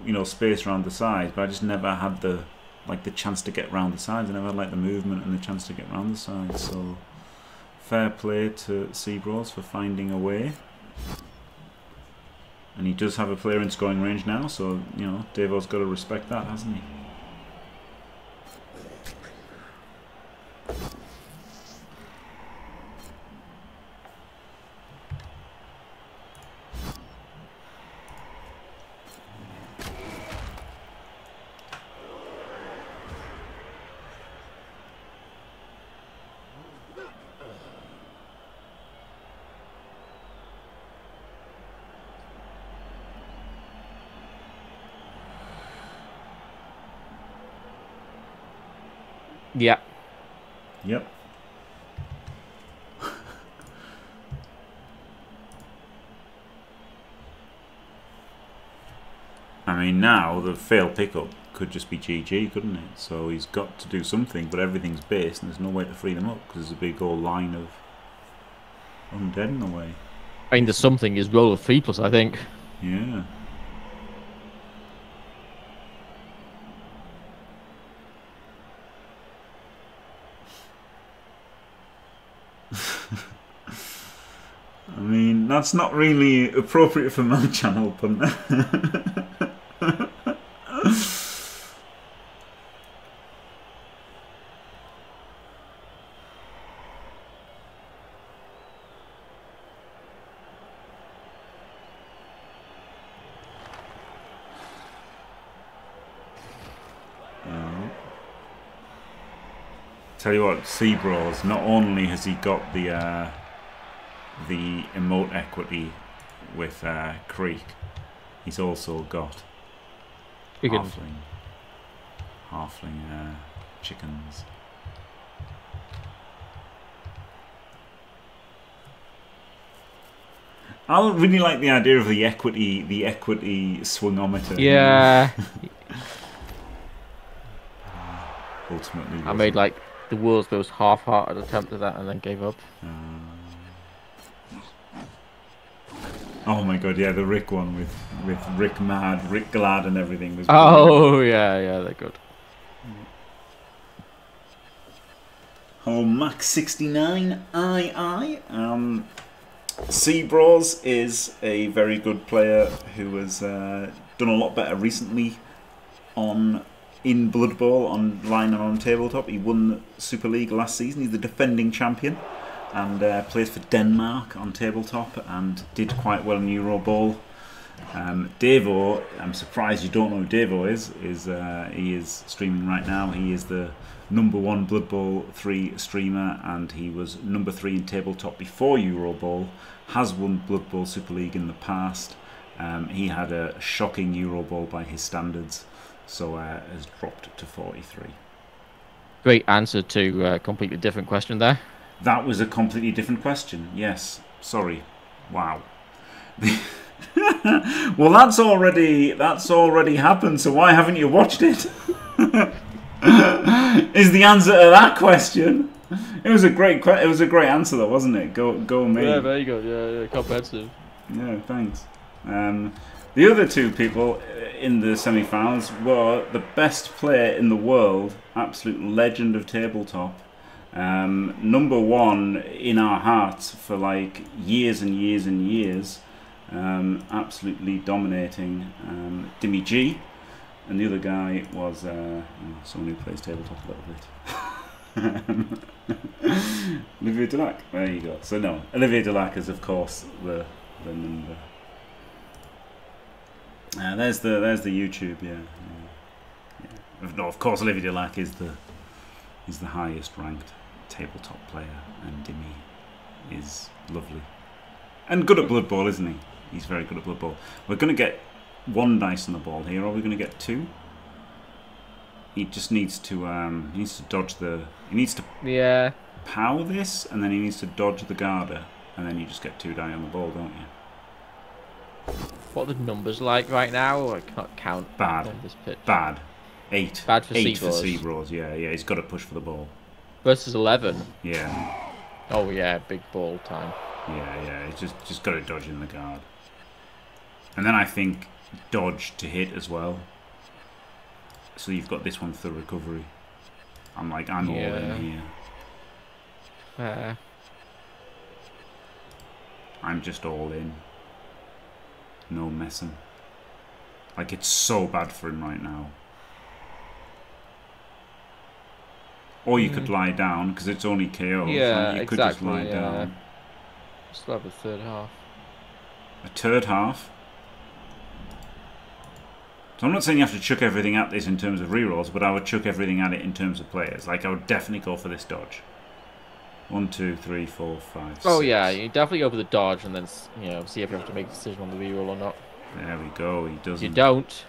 you know, space around the sides, but I just never had the... like the chance to get round the sides, and I've had like the movement and the chance to get round the sides. So fair play to CBraws for finding a way, and he does have a player in scoring range now. So you know Davo's got to respect that, hasn't he? Yeah. Yep. I mean, now the failed pickup could just be GG, couldn't it? So he's got to do something, but everything's based and there's no way to free them up because there's a big old line of undead in the way. I mean, the something is roll of 3+, I think. Yeah. I mean, that's not really appropriate for my channel, but... Tell you what, CBraws, not only has he got the emote equity with Creek, he's also got halfling chickens. I really like the idea of the equity swingometer. Yeah. Ultimately, I made like the world's most half-hearted attempt at that and then gave up. Oh my god, yeah, the Rick one with Rick Mad, Rick Glad and everything was brilliant. yeah, they're good. Oh, Max69II. CBraws is a very good player who has done a lot better recently on... in Blood Bowl, online and on tabletop. He won the Super League last season. He's the defending champion and plays for Denmark on tabletop and did quite well in Eurobowl. Davo, I'm surprised you don't know who Davo is he is streaming right now. He is the #1 Blood Bowl 3 streamer and he was #3 in tabletop before Eurobowl. Has won Blood Bowl Super League in the past. He had a shocking Eurobowl by his standards. So has dropped to 43. Great answer to a completely different question there. That was a completely different question, yes. Sorry. Wow. Well, that's already happened, so why haven't you watched it? Is the answer to that question. It was a great answer though, wasn't it? Go me. Yeah, very good, yeah, comprehensive. Yeah, thanks. The other two people in the semi-finals were the best player in the world, absolute legend of tabletop, #1 in our hearts for like years and years and years, absolutely dominating Dimmy G, and the other guy was someone who plays tabletop a little bit. Olivier Dulac, there you go. So no, Olivier Dulac is of course the number. There's the YouTube, yeah. No, of course Olivier Dulac is the highest ranked tabletop player, and Dimmy is lovely and good at Blood Bowl, isn't he? He's very good at Blood Bowl. We're gonna get one dice on the ball here. Are we gonna get two? He just needs to dodge the. He needs to pow this, and then he needs to dodge the Garda, and then you just get two die on the ball, don't you? What are the numbers like right now? I can't count. Bad. This pitch. Bad. 8. Bad for CBraws. Yeah. He's got to push for the ball. Versus 11. Yeah. Oh yeah, big ball time. Yeah. It's just got to dodge in the guard. And then I think dodge to hit as well. So you've got this one for the recovery. I'm all in here. Fair. I'm just all in. No messing. Like, it's so bad for him right now. Or you could lie down, because it's only KO. Yeah, like, you could just lie down. Just have a third half. A third half? So I'm not saying you have to chuck everything at this in terms of rerolls, but I would chuck everything at it in terms of players. Like, I would definitely go for this dodge. 1, 2, 3, 4, 5, 6. Oh yeah, you definitely go for the dodge and then see if you have to make a decision on the reroll or not. There we go. He doesn't. You don't.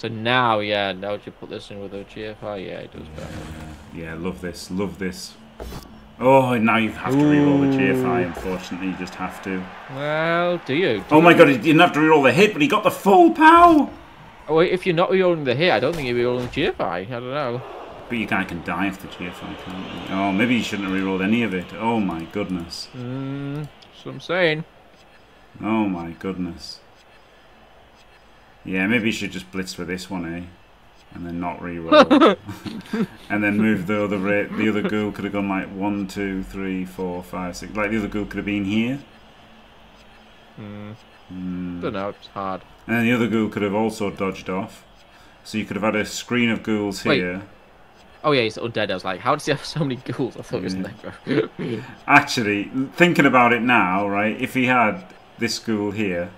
So now, yeah, now would you put this in with a GFI? Yeah, it does better. Yeah, love this, love this. Oh, and now you have to reroll the GFI, unfortunately. You just have to. Well, do you? Oh my god, he didn't have to reroll the hit, but he got the full pow! Oh, if you're not rerolling the hit, I don't think you're rerolling the GFI. I don't know. But you guy can die off the GFI, can't you? Oh, maybe you shouldn't have rerolled any of it. Oh my goodness. That's what I'm saying. Oh my goodness. Yeah, maybe you should just blitz with this one, eh? And then not reroll, and then move the other rate. The other ghoul could have gone like 1, 2, 3, 4, 5, 6. Like the other ghoul could have been here. Don't know. It's hard. And then the other ghoul could have also dodged off. So you could have had a screen of ghouls here. Oh yeah, he's undead. I was like, how does he have so many ghouls? I thought he was necro. Actually, thinking about it now, right? If he had this ghoul here,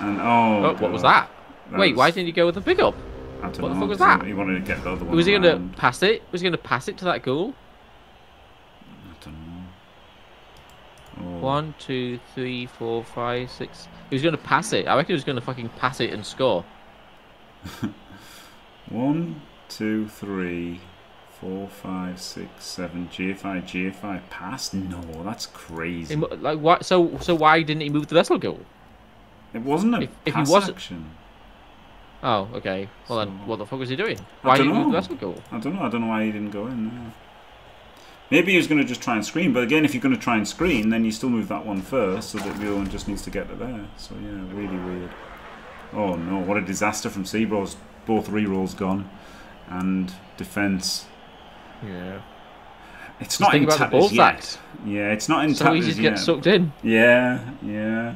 and oh what was that? Wait, why didn't you go with the big up? What the fuck was that? He wanted to get the other one. Was he going to pass it? Was he going to pass it to that ghoul? I don't know. 1, 2, 3, 4, 5, 6. He was going to pass it. I reckon he was going to fucking pass it and score. 1, 2, 3, 4, 5, 6, 7. GFI, GFI, pass? No, that's crazy. Like what? So why didn't he move the vessel ghoul? It wasn't a pass action. Oh, okay. Well, so, then, what the fuck was he doing? Why didn't he move the vessel goal? I don't know. I don't know why he didn't go in. No. Maybe he was going to just try and screen. But again, if you're going to try and screen, then you still move that one first so that the other one just needs to get to there. So, yeah, really weird. Oh, no. What a disaster from CBraws. Both rerolls gone. And defense. Yeah. It's not in tatters yet. Yeah, it's not in tatters yet. So he just gets sucked in. Yeah, yeah.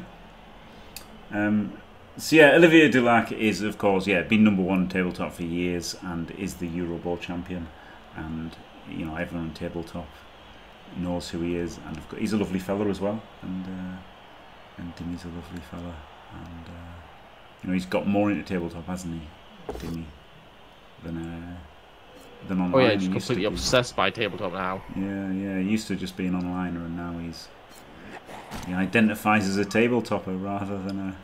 So yeah, Olivier Dulac is, of course, been #1 tabletop for years and is the Eurobowl champion. And, you know, everyone on tabletop knows who he is. And he's a lovely fella as well. And Dimmy's a lovely fella. And, you know, he's got more into tabletop, hasn't he, Dimmy, than online. Oh yeah, he's completely obsessed by tabletop now. Yeah, yeah, he used to just be an onliner and now he identifies as a tabletopper rather than an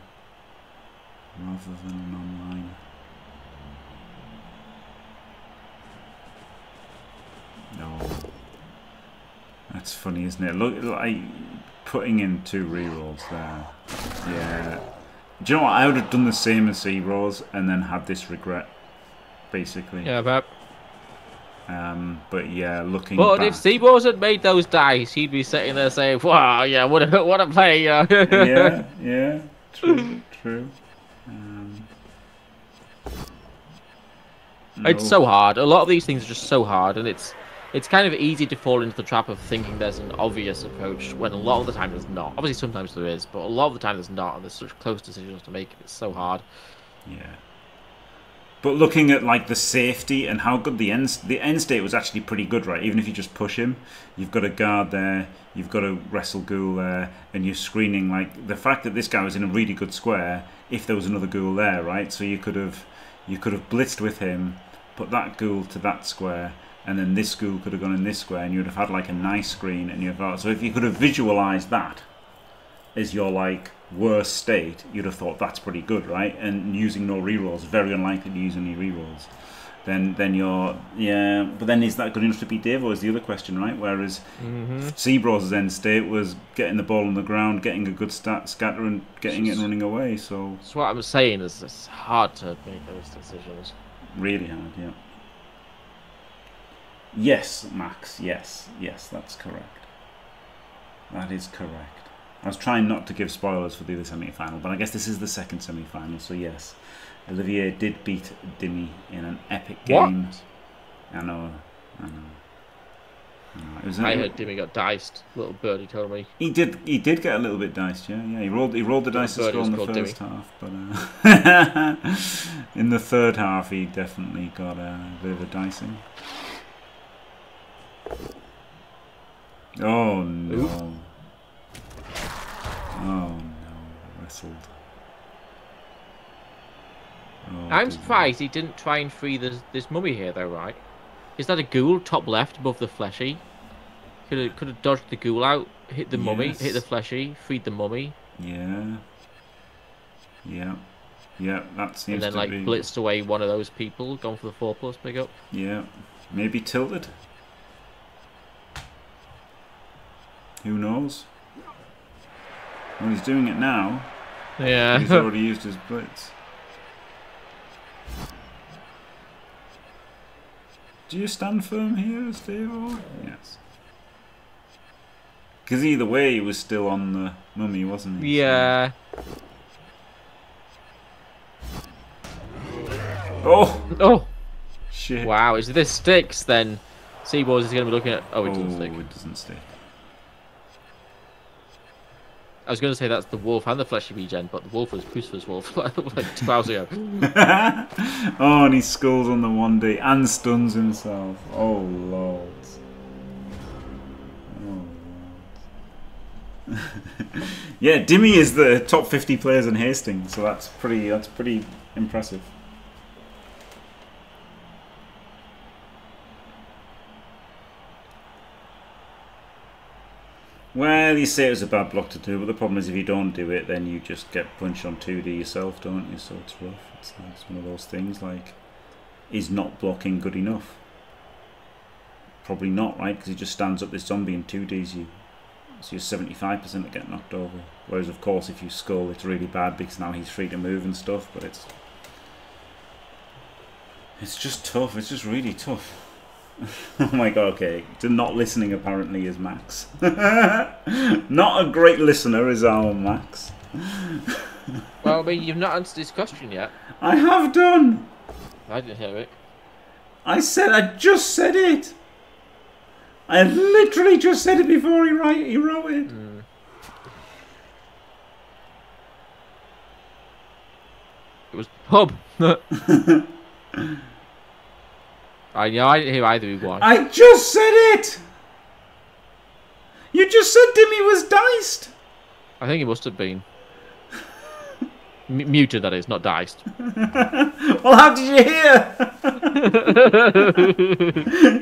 online. No, that's funny, isn't it? Look, like putting in 2 rerolls there. Yeah. Do you know what? I would have done the same as CBraws and then had this regret, basically. Yeah, but. But yeah, looking. But back, if CBraws had made those dice, he'd be sitting there saying, "Wow, yeah, what a play!" Yeah, yeah, true, true. No. It's so hard. A lot of these things are just so hard, and it's kind of easy to fall into the trap of thinking there's an obvious approach when a lot of the time there's not. Obviously, sometimes there is, but a lot of the time there's not, and there's such close decisions to make. It's so hard. Yeah. But looking at like the safety and how good the end state was actually pretty good, right? Even if you just push him, you've got a guard there, you've got a wrestle ghoul there, and you're screening. Like the fact that this guy was in a really good square, if there was another ghoul there, right? So you could have blitzed with him, put that ghoul to that square, and then this ghoul could have gone in this square, and you would have had like a nice screen. And you've so if you could have visualized that as your like worst state, you'd have thought that's pretty good, right? And using no rerolls, very unlikely to use any rerolls. Then you're but then is that good enough to be Davo? Is the other question, right? Whereas CBraws' end state was getting the ball on the ground, getting a good scatter, and getting it and running away. So that's what I'm saying is it's hard to make those decisions. Really hard, yeah. Yes, Max. Yes, yes, that's correct. That is correct. I was trying not to give spoilers for the other semi-final, but I guess this is the second semi-final, so yes. Olivier did beat Dimmy in an epic game. I know, I know. I heard Dimmy got diced, little birdie told me. He did get a little bit diced, yeah, yeah. He rolled the dice to score in the first half, but in the third half he definitely got a bit of a dicing. Oh no. Ooh. Oh no, wrestled. Oh, I'm surprised he didn't try and free this mummy here, though, right? Is that a ghoul top left above the fleshy? Could have dodged the ghoul out, hit the mummy, hit the fleshy, freed the mummy. Yeah. Yeah. Yeah, that seems to be. And then like blitzed away one of those people, gone for the 4+ big up. Yeah, maybe tilted. Who knows? Well, he's doing it now. Yeah. He's already used his blitz. Do you stand firm here, Steve? Yes. Because either way, he was still on the mummy, wasn't he? Yeah. Oh! Oh! Shit. Wow, if this sticks, then CBraws is going to be looking at... Oh, it doesn't stick. Oh, it doesn't stick. I was going to say that's the wolf and the fleshy regen, but the wolf was Pusa's wolf like 2 hours ago. Oh, and he skulls on the 1D and stuns himself. Oh, Lord. Oh, Lord. Yeah, Dimmy is the top 50 players in Hastings, so that's pretty impressive. Well, you say it was a bad block to do, but the problem is if you don't do it, then you just get punched on 2D yourself, don't you? So it's rough. It's one of those things, like, is not blocking good enough? Probably not, right? Because he just stands up this zombie and 2Ds you. So you're 75% to get knocked over. Whereas, of course, if you skull, it's really bad because now he's free to move and stuff, but it's just tough. It's just really tough. Oh my god, okay. Not listening apparently is Max. Not a great listener is our Max. Well, I mean, you've not answered this question yet. I have done! I didn't hear it. I just said it! I literally just said it before he wrote it. Mm. It was pub. I didn't hear either of you. I just said it! You just said Dimmy was diced! I think he must have been. Muted, that is, not diced. Well, how did you hear?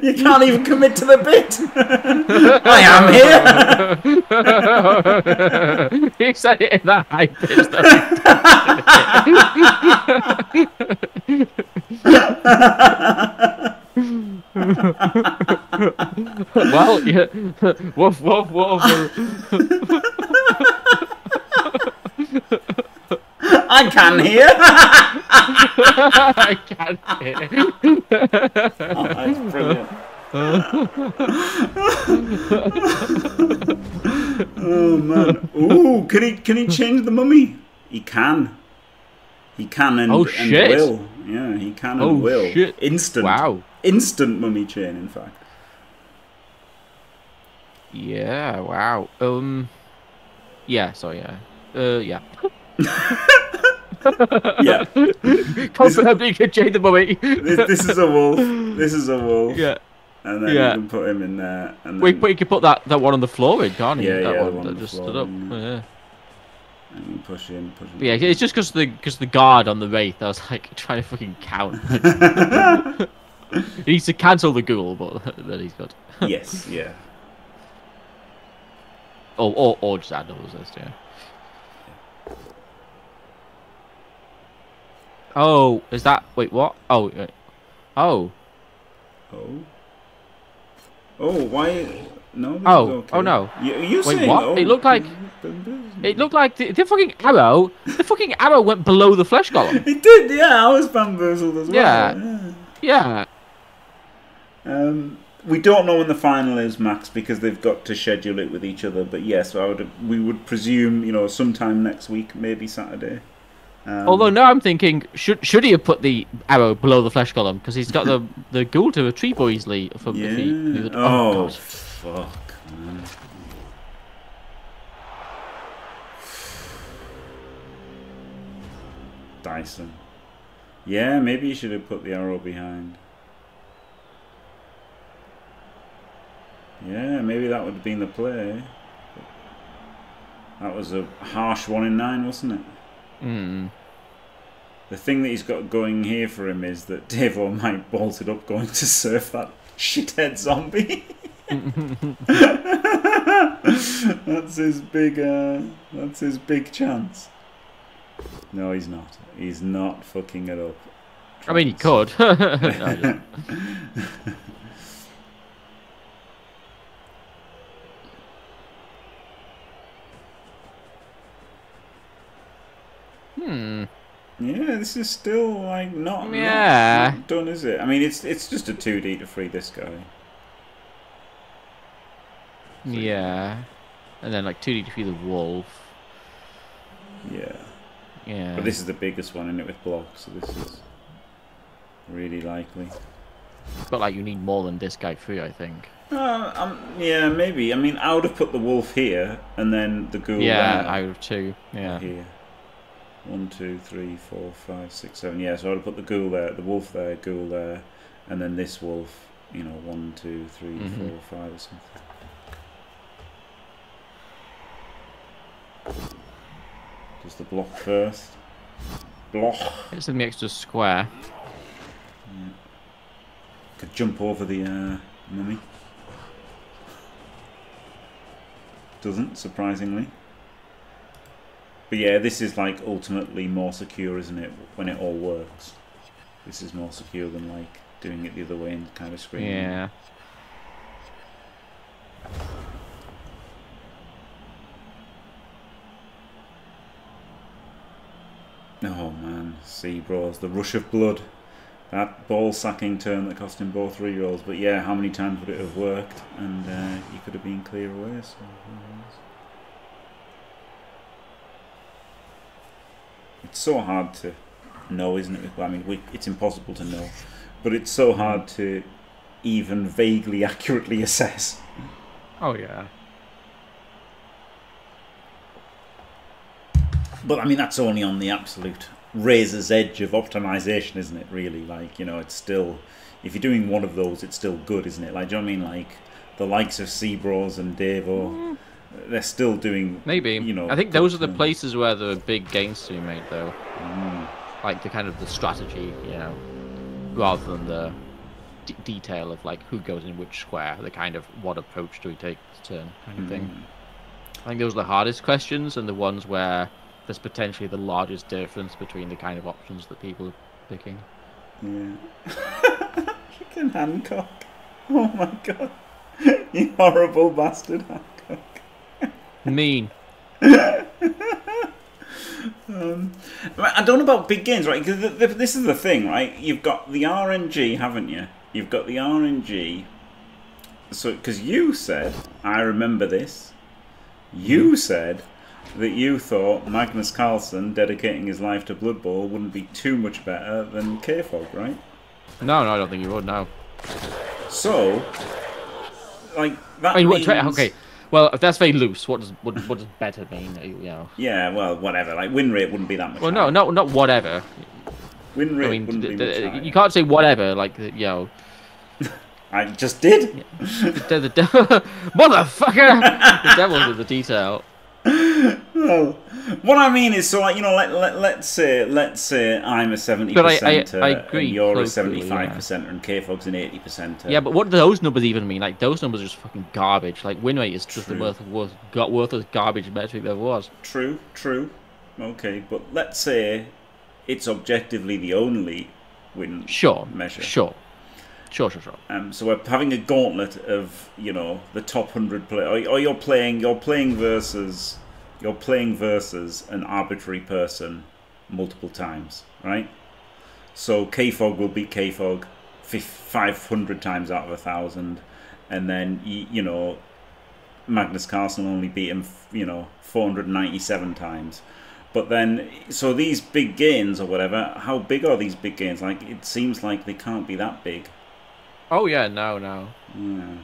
You can't even commit to the bit! I am here! You said it in that high pitch. Well, yeah. Woof, woof, woof. I can hear. I can hear. Oh, that's brilliant. Oh man. Ooh, can he change the mummy? He can. He can and, oh, shit. And will. Yeah, he can and oh, will. Shit. Instant. Wow. Instant mummy chain, in fact. Yeah, wow. Yeah, so yeah. Yeah. Yeah. Confidently can chain the mummy. This is a wolf. This is a wolf. Yeah. And then you can put him in there. And wait, but you can put that one on the floor in, can't you? Yeah, that one that just stood up. Yeah. And push in, push in. Yeah, it's just because the guard on the Wraith, I was like trying to fucking count. He needs to cancel the ghoul, but then he's got. Yes, yeah. Oh, or just add those list, yeah. Oh, is that? Wait, what? Oh, wait. Oh. Oh. Oh, why? No. Oh, okay. Oh no. You wait, what? Oh. It looked like. It looked like the fucking arrow. The fucking arrow went below the flesh column. It did, yeah. I was bamboozled as well. Yeah. Yeah. We don't know when the final is, Max, because they've got to schedule it with each other. But yes, yeah, so we would presume, you know, sometime next week, maybe Saturday. Although now I'm thinking, should he have put the arrow below the flesh column because he's got the ghoul to retrieve more easily from the feet. Oh, God. Fuck, man. Dyson. Yeah, maybe you should have put the arrow behind. Yeah, maybe that would have been the play. That was a harsh 1 in 9, wasn't it? Mm. The thing that he's got going here for him is that Davo might bolted up going to surf that shithead zombie. That's his big chance. No, he's not. He's not fucking it up. I mean, he could. No, yeah, this is still like not done, is it? I mean, it's just a 2D to free this guy. Yeah, and then like 2D to free the wolf. Yeah. Yeah. But this is the biggest one, isn't it, with blocks? So this is really likely. But like, you need more than this guy free, I think. Yeah, maybe. I mean, I would have put the wolf here, and then the ghoul. Yeah, I would have too. Yeah. Here. 1, 2, 3, 4, 5, 6, 7. Yeah, so I'd put the ghoul there, the wolf there, ghoul there, and then this wolf, you know, 1, 2, 3, mm-hmm. 4, 5 or something. Does the block first. Block. It's in the extra square. Yeah. Could jump over the mummy. Doesn't, surprisingly. But yeah, this is like ultimately more secure, isn't it? When it all works, this is more secure than like doing it the other way and kind of screaming. Yeah. Oh man, CBraws, the rush of blood, that ball sacking turn that cost him both rerolls. But yeah, how many times would it have worked? And he could have been clear away. So. It's so hard to know, isn't it? I mean, it's impossible to know, but it's so hard to even vaguely accurately assess. Oh yeah. But I mean, that's only on the absolute razor's edge of optimization, isn't it? Really, like, you know, it's still, if you're doing one of those, it's still good, isn't it? Like, do you know what I mean? Like the likes of CBraws and Davo. Mm. They're still doing... Maybe. You know, I think those are the places where there are big gains to be made, though. Mm. Like, the kind of the strategy, you know, rather than the detail of, like, who goes in which square, the kind of what approach do we take this turn kind of thing. I think those are the hardest questions and the ones where there's potentially the largest difference between the kind of options that people are picking. Yeah. Freaking Hancock. Oh, my God. You horrible bastard, Hancock. Mean. I don't know about big gains, right? Because this is the thing, right? You've got the RNG, haven't you? You've got the RNG. So, because you said, I remember this. You said that you thought Magnus Carlsen dedicating his life to Blood Bowl wouldn't be too much better than K-Fog, right? No, I don't think you would. No. So, like that. I mean, means... okay. Well, that's very loose. What does better mean? You know. Yeah, well, whatever. Like win rate wouldn't be that much. Well, higher. No, not whatever. Win rate. I mean, wouldn't be much higher. You can't say whatever. Like, you know. I just did. Motherfucker! The devil with the detail. Well, what I mean is, so like, you know, let's say I'm a 70%er, I agree, and you're closely, a 75%er, and K-Fog's an 80%er. Yeah, but what do those numbers even mean? Like, those numbers are just fucking garbage. Like, win rate is just the worthless garbage metric there was. True. Okay, but let's say it's objectively the only win measure. Sure. So we're having a gauntlet of, you know, the top 100 players. Or you're playing versus an arbitrary person multiple times, right? So K-Fog will beat K-Fog 500 times out of 1,000, and then you know Magnus Carlsen only beat him, you know, 497 times. But then, so these big gains or whatever, how big are these big gains? Like, it seems like they can't be that big. Oh yeah, no. Yeah.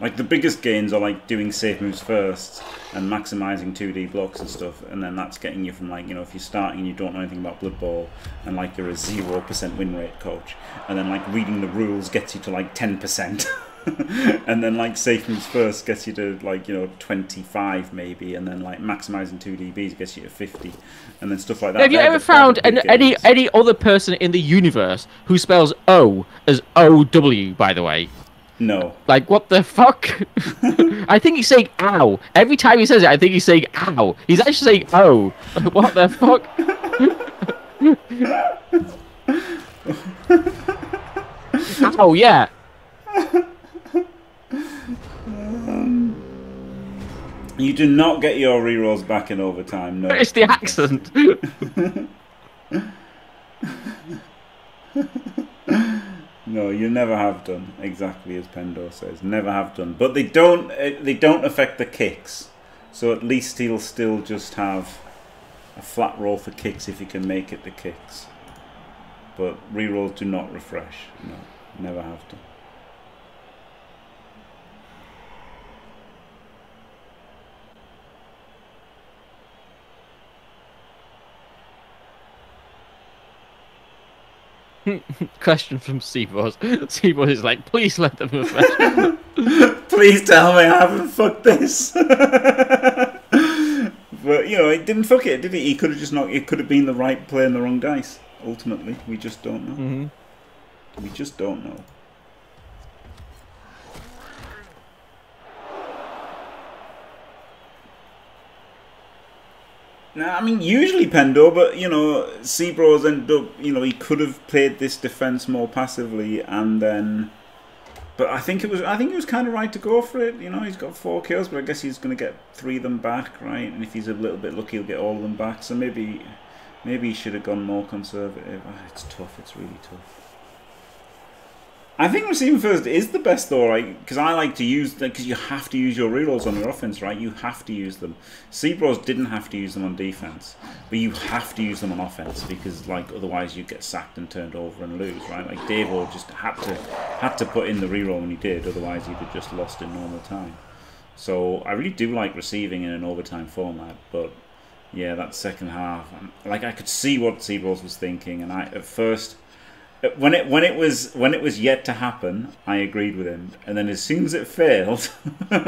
Like, the biggest gains are like doing safe moves first and maximising 2D blocks and stuff, and then that's getting you from, like, you know, if you're starting and you don't know anything about Blood Bowl and like you're a 0% win rate coach, and then like reading the rules gets you to like 10%, and then like safe moves first gets you to like, you know, 25 maybe, and then like maximising 2DBs gets you to 50, and then stuff like that. Have you ever found any other person in the universe who spells O as O-W, by the way? No. Like, what the fuck? I think he's saying ow. Every time he says it, I think he's saying ow. He's actually saying oh. What the fuck? Oh, yeah. You do not get your rerolls back in overtime, no. It's the accent. No, you never have done, exactly as Pendo says. Never have done. But they don't affect the kicks. So at least he'll still just have a flat roll for kicks if he can make it to kicks. But rerolls do not refresh. No, never have done. Question from CBraws. CBraws is like, please let them refresh. Please tell me I haven't fucked this. But you know, it didn't fuck it, did it? He could have just not. It could have been the right play and the wrong dice. Ultimately, we just don't know. Mm-hmm. We just don't know. Now, I mean, usually Pendo, but, you know, CBraws ended up, you know, he could have played this defence more passively and then... But I think it was kind of right to go for it, you know, he's got 4 kills, but I guess he's going to get 3 of them back, right? And if he's a little bit lucky, he'll get all of them back, so maybe he should have gone more conservative. Oh, it's tough, it's really tough. I think receiving first is the best, though, right? Because I like to use them, because you have to use your rerolls on your offense, right? You have to use them. CBraws didn't have to use them on defense, but you have to use them on offense because, like, otherwise you get sacked and turned over and lose, right? Like, Davo just had to put in the reroll when he did, otherwise he'd have just lost in normal time. So I really do like receiving in an overtime format, but yeah, that second half, like, I could see what CBraws was thinking, and I at first. When it was yet to happen, I agreed with him, and then as soon as it failed, I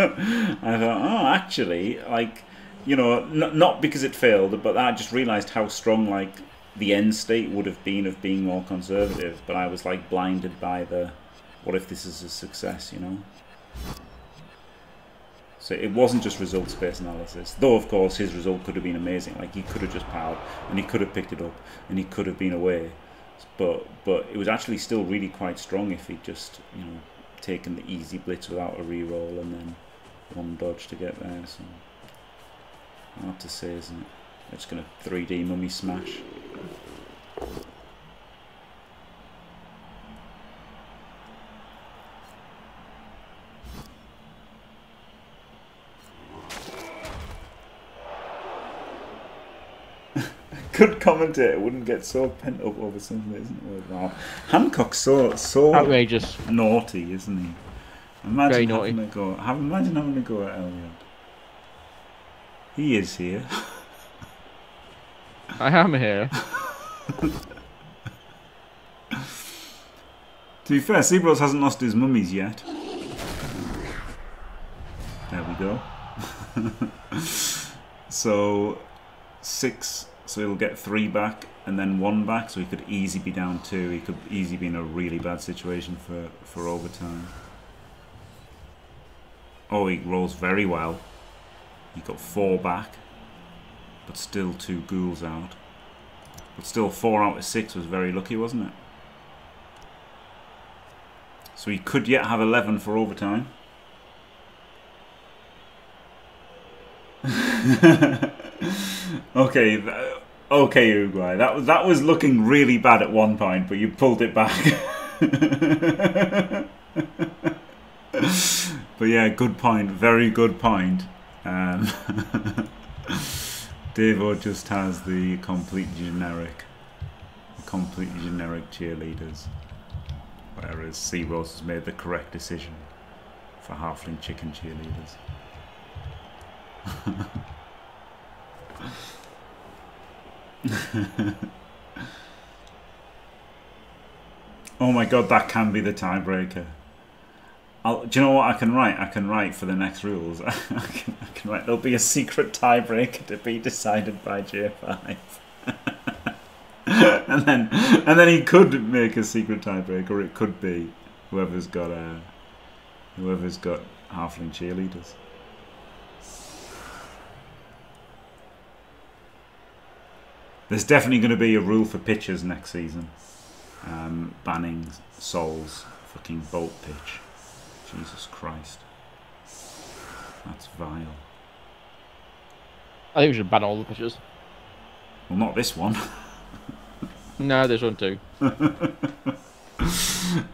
thought, oh, actually, like, you know, not because it failed, but I just realised how strong, like, the end state would have been of being more conservative. But I was, like, blinded by the, what if this is a success, you know? So it wasn't just results-based analysis, though, of course, his result could have been amazing. Like, he could have just piled, and he could have picked it up, and he could have been away. But it was actually still really quite strong if he'd just, you know, taken the easy blitz without a reroll and then one dodge to get there. So hard to say, isn't it? I'm just gonna 3D mummy smash. Good commentator wouldn't get so pent up over something that isn't worthwhile. Hancock's so outrageous, naughty, isn't he? Imagine having a go. Imagine having a go at Elyod. He is here. I am here. To be fair, CBraws hasn't lost his mummies yet. There we go. So 6. So he'll get 3 back and then 1 back, so he could easy be down 2. He could easy be in a really bad situation for overtime. Oh, he rolls very well. He got 4 back, but still 2 ghouls out. But still 4 out of 6 was very lucky, wasn't it? So he could yet have 11 for overtime. Okay, Uruguay. That was looking really bad at one point, but you pulled it back. But yeah, good point. Very good point. Davo just has the completely generic cheerleaders, whereas CBraws has made the correct decision for halfling chicken cheerleaders. Oh my god, that can be the tiebreaker. Do you know what I can write? I can write for the next rules. I can write, there'll be a secret tiebreaker to be decided by J5. and then he could make a secret tiebreaker, or it could be whoever's got Whoever's got halfling cheerleaders. There's definitely going to be a rule for pitches next season. Banning Sol's fucking bolt pitch. Jesus Christ. That's vile. I think we should ban all the pitches. Well, not this one. No, this one too.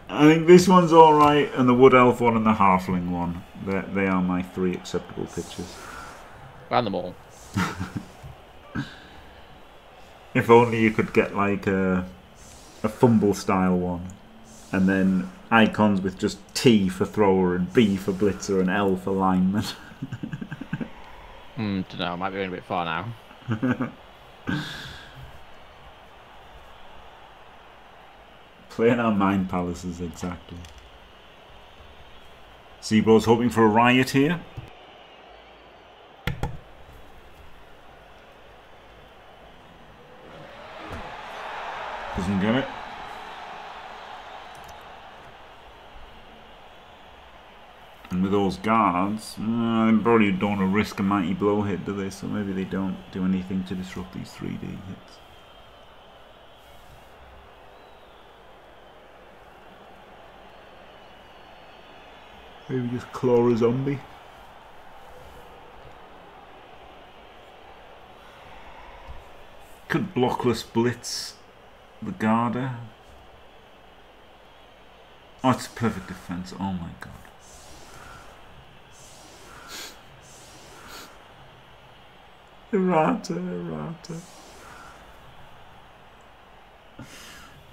I think this one's alright, and the Wood Elf one and the Halfling one. They are my three acceptable pitches. Ban them all. If only you could get like a fumble style one, and then icons with just T for thrower and B for blitzer and L for lineman. Don't know, I might be going a bit far now. Playing our mind palaces, exactly. CBraws hoping for a riot here. Doesn't get it. And with those guards, they probably don't want to risk a mighty blow hit, do they? So maybe they don't do anything to disrupt these 3D hits. Maybe just claw a zombie. Could blockless blitz the Garda. Oh, it's perfect defense. Oh my god. Errata, errata.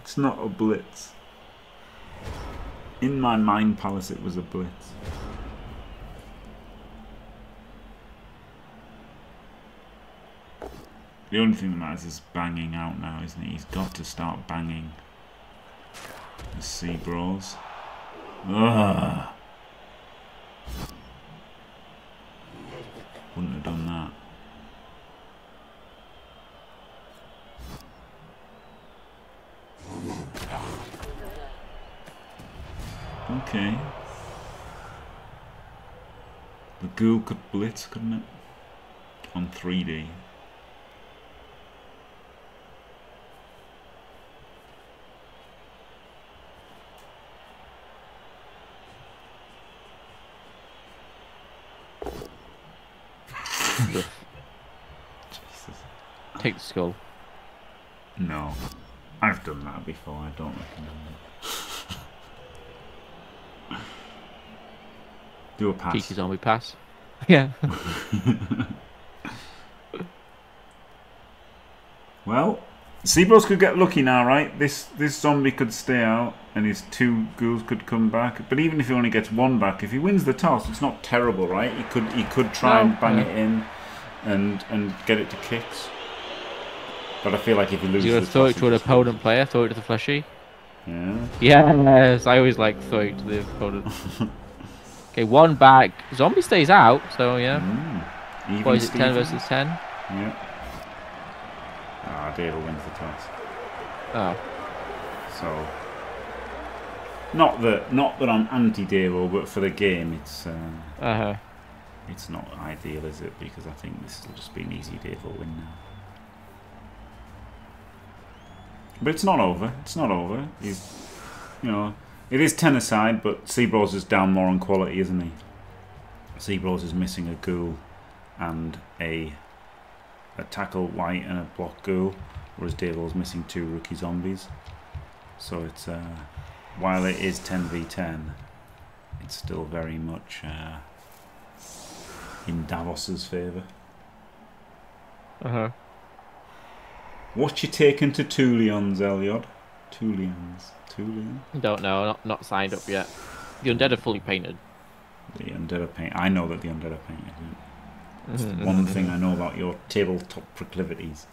It's not a blitz. In my mind palace, it was a blitz. The only thing that matters is banging out now, isn't it? He's got to start banging. The CBraws. Ugh. Wouldn't have done that. Okay. The ghoul could blitz, couldn't it? On 3D. Jesus. Take the skull. No. I've done that before, I don't recommend it. Do a pass. Cheeky's on, we pass. Yeah. Well, CBraws could get lucky now, right? This zombie could stay out and his two ghouls could come back. But even if he only gets one back, if he wins the toss, it's not terrible, right? He could try and bang it in and get it to kicks. But I feel like if he loses, do you want to throw it to an opponent player? Throw it to the fleshy? Yeah. Yes, I always like throw it to the opponent. Okay, one back. Zombie stays out, so yeah. Mm. What is it, 10 versus 10? Yeah. Ah, Davo wins the toss. Oh. So. Not that I'm anti-Davo, but for the game, it's. It's not ideal, is it? Because I think this will just be an easy Davo win now. But it's not over. It's not over. He's, you know, it is 10 aside, but CBraws is down more on quality, isn't he? CBraws is missing a ghoul and a tackle white and a block ghoul, whereas Davo's missing two rookie zombies. So it's while it is 10v10, it's still very much in Davos's favour. What you taking to Toulions, Elyod? Toulions? Don't know, not signed up yet. The Undead are fully painted. The Undead are painted. I know that the Undead are painted. That's the one thing I know about your tabletop proclivities,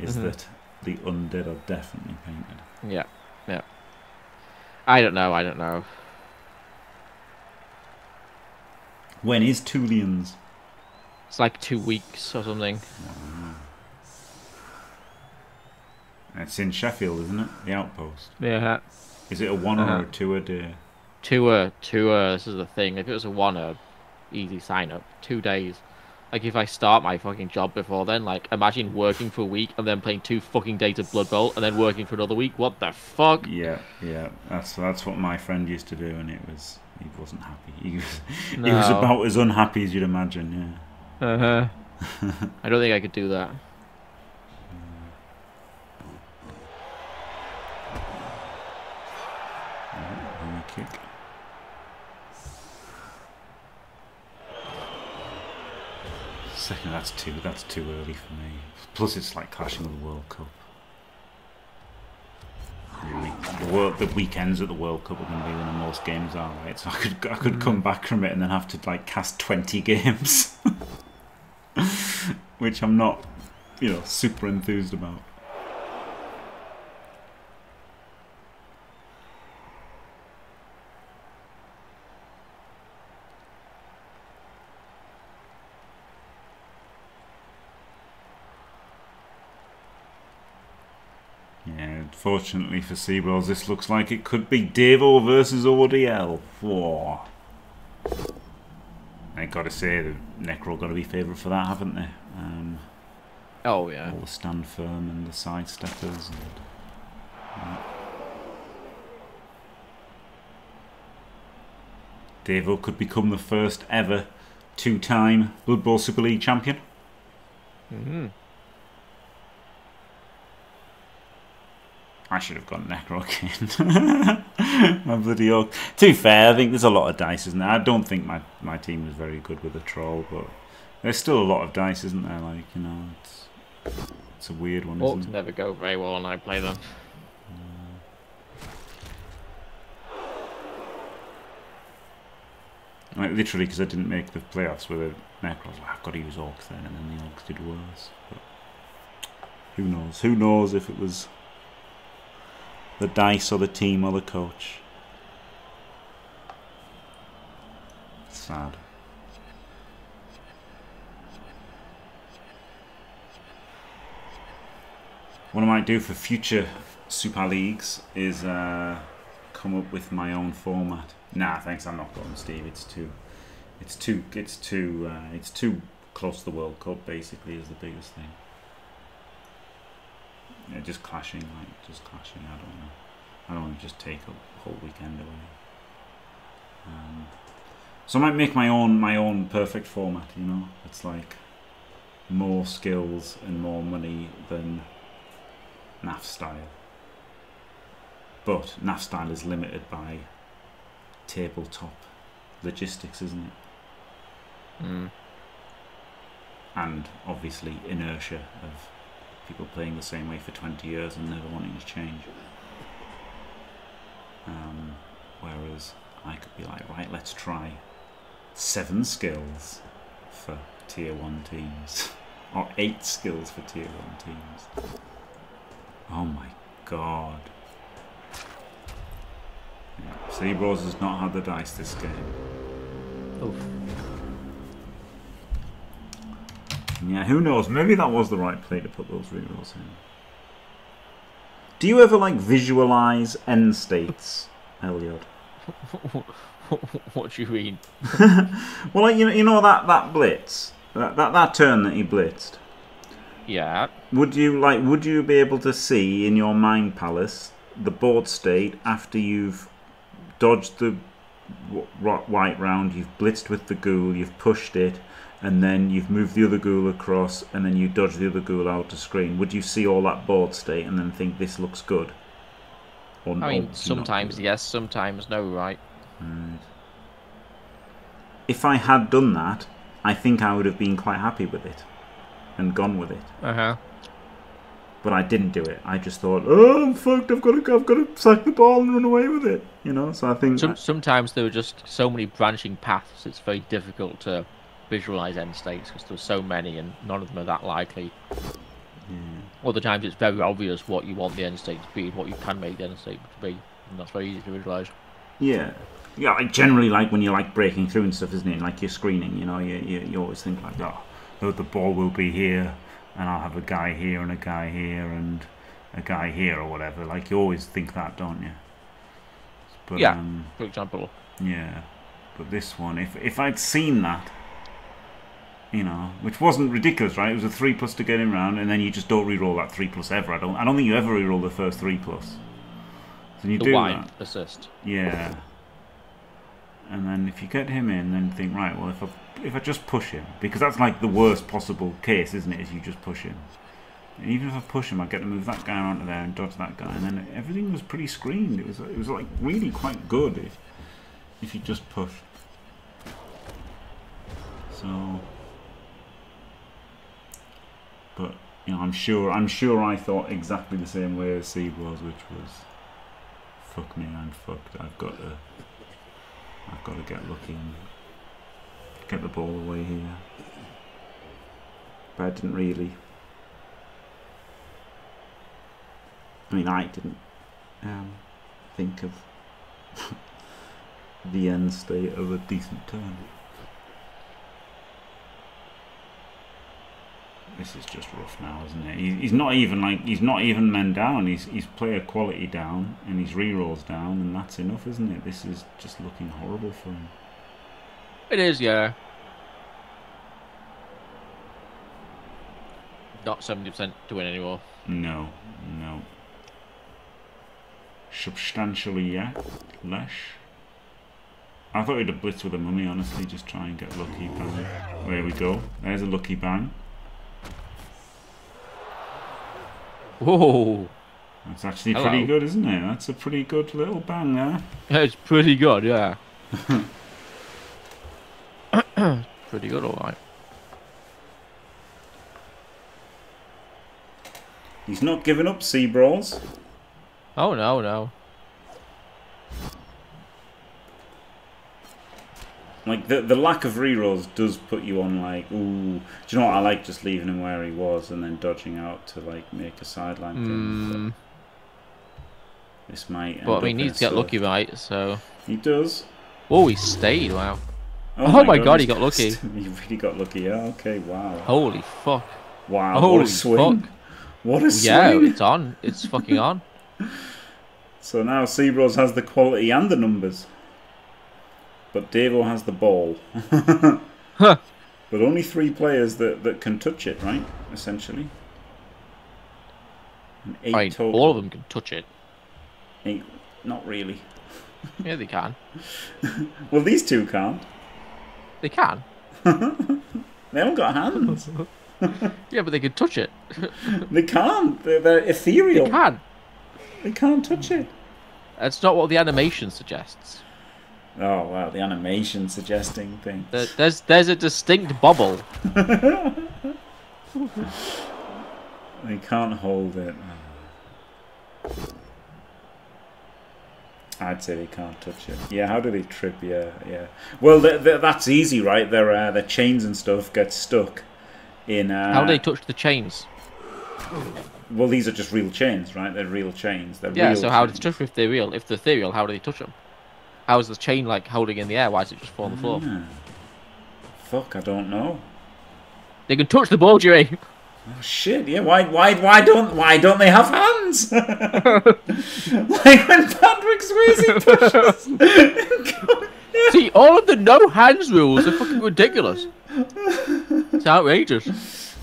is that the Undead are definitely painted. Yeah, yeah. I don't know. When is Toulions? It's like 2 weeks or something. Wow. It's in Sheffield, isn't it? The Outpost. Yeah. Is it a one or a two a day? Two this is the thing. If it was a one-herb, easy sign-up. 2 days. Like, if I start my fucking job before then, like, imagine working for a week and then playing 2 fucking days of Blood Bowl and then working for another week. What the fuck? Yeah, yeah. That's what my friend used to do, and it was... He wasn't happy. He was about as unhappy as you'd imagine, yeah. Uh-huh. I don't think I could do that. Kick. Second, that's too early for me. Plus it's like clashing with the World Cup. The weekends at the World Cup are going to be when the most games are, right? So I could come back from it and then have to like cast 20 games, which I'm not, you know, super enthused about. Fortunately for CBraws, this looks like it could be Davo versus ODL. Whoa. I gotta say, the Necro gotta be favourite for that, haven't they? Oh yeah. All the stand firm and the side steppers. And, Davo could become the first ever 2-time Blood Bowl Super League champion. Mm-hmm. I should have gone Necro again. My bloody orc. To be fair, I think there's a lot of dice, isn't there? I don't think my team was very good with a troll, but there's still a lot of dice, isn't there? Like, you know, it's a weird one, isn't it? Orcs never go very well when I play them. Like, literally, because I didn't make the playoffs with a Necro, I was like, I've got to use orcs then, and then the orcs did worse. But who knows? Who knows if it was... the dice or the team or the coach. Sad. What I might do for future Super Leagues is come up with my own format. Nah, thanks. I'm not going, Steve. It's too close to the World Cup. Basically, is the biggest thing. Yeah, just clashing. I don't want to just take a whole weekend away. So I might make my own perfect format. You know, it's like more skills and more money than NAF style. But NAF style is limited by tabletop logistics, isn't it? Mm. And obviously inertia of people playing the same way for 20 years and never wanting to change. Whereas I could be like, right, let's try 7 skills for tier 1 teams. Or 8 skills for tier 1 teams. Oh my god. Yeah, CBraws has not had the dice this game. Oof. Yeah, who knows? Maybe that was the right play to put those rerolls in. Do you ever, like, visualise end states, Elyod? What do you mean? Well, like, you know that blitz? That turn that he blitzed? Yeah. Would you be able to see in your mind palace the board state after you've dodged the white round, you've blitzed with the ghoul, you've pushed it, and then you've moved the other ghoul across, and then you dodge the other ghoul out of screen? Would you see all that board state and then think this looks good? Or I mean, sometimes yes, sometimes no, right? Right. If I had done that, I think I would have been quite happy with it and gone with it. Uh-huh. But I didn't do it. I just thought, oh, I'm fucked. I've got to sack the ball and run away with it. You know. So I think sometimes there were just so many branching paths. It's very difficult to visualize end states because there's so many and none of them are that likely. Yeah. Other times it's very obvious what you want the end state to be and what you can make the end state to be, and that's very easy to visualize. Yeah, yeah. Like generally, like when you're like breaking through and stuff, isn't it? Like you're screening, you know, you always think like, oh, the ball will be here, and I'll have a guy here and a guy here and a guy here or whatever. Like you always think that, don't you? But, yeah, for example. Yeah, but this one, if I'd seen that, you know, which wasn't ridiculous, right? It was a 3+ to get him round, and then you just don't re-roll that 3+ ever. I don't think you ever re-roll the first 3+. So you do that assist. Yeah. And then if you get him in, then think, right, well, if I just push him, because that's like the worst possible case, isn't it? Is you just push him. And even if I push him, I get to move that guy onto there and dodge that guy, and then everything was pretty screened. It was like really quite good if you just push. So, but you know, I'm sure I thought exactly the same way as CBraws, which was, fuck me, I'm fucked. I've got to get lucky and get the ball away here. But I didn't really. I mean, I didn't think of the end state of a decent turn. This is just rough now, isn't it? He's not even like men down. He's player quality down and he's re-rolls down, and that's enough, isn't it? This is just looking horrible for him. It is, yeah. Not 70% to win anymore. No, no. Substantially, yeah. Lesh. I thought he'd have blitzed with a mummy, honestly. Just try and get lucky bang. There we go. There's a lucky bang. Whoa. That's actually pretty good, isn't it? That's a pretty good little bang there. It's pretty good, yeah. Pretty good, alright. He's not giving up, CBraws. Oh, no, no. Like, the lack of rerolls does put you on, like, ooh. Do you know what? I like just leaving him where he was and then dodging out to, like, make a sideline thing. So this might end up. But he needs to get lucky, right? So. He does. Oh, he stayed, wow. Oh my god, he got lucky. He really got lucky, yeah. Okay, wow. Holy fuck. Wow, holy what a swing. Fuck. What a swing. Yeah, it's on. It's fucking on. So now CBraws has the quality and the numbers. But Davo has the ball. Huh. But only 3 players that can touch it, right? Essentially. And 8 total. All of them can touch it. 8, not really. Yeah, they can. Well, these 2 can't. They can. They haven't got hands. Yeah, but they can touch it. They can't. They're ethereal. They can. They can't touch it. That's not what the animation suggests. Oh wow, the animation suggesting things. There's a distinct bubble. They can't hold it. I'd say they can't touch it. Yeah, how do they trip? Yeah, yeah. Well, that's easy, right? Their chains and stuff get stuck in. How do they touch the chains? Well, these are just real chains, right? They're real chains. So how do they touch if they're real? If they're ethereal, how do they touch them? How is the chain like holding in the air? Why does it just fall on the floor? Fuck, I don't know. They can touch the ball, Jimmy. Oh shit! Yeah, why don't they have hands? Like when Patrick Swayze touches. See, all of the no hands rules are fucking ridiculous. It's outrageous.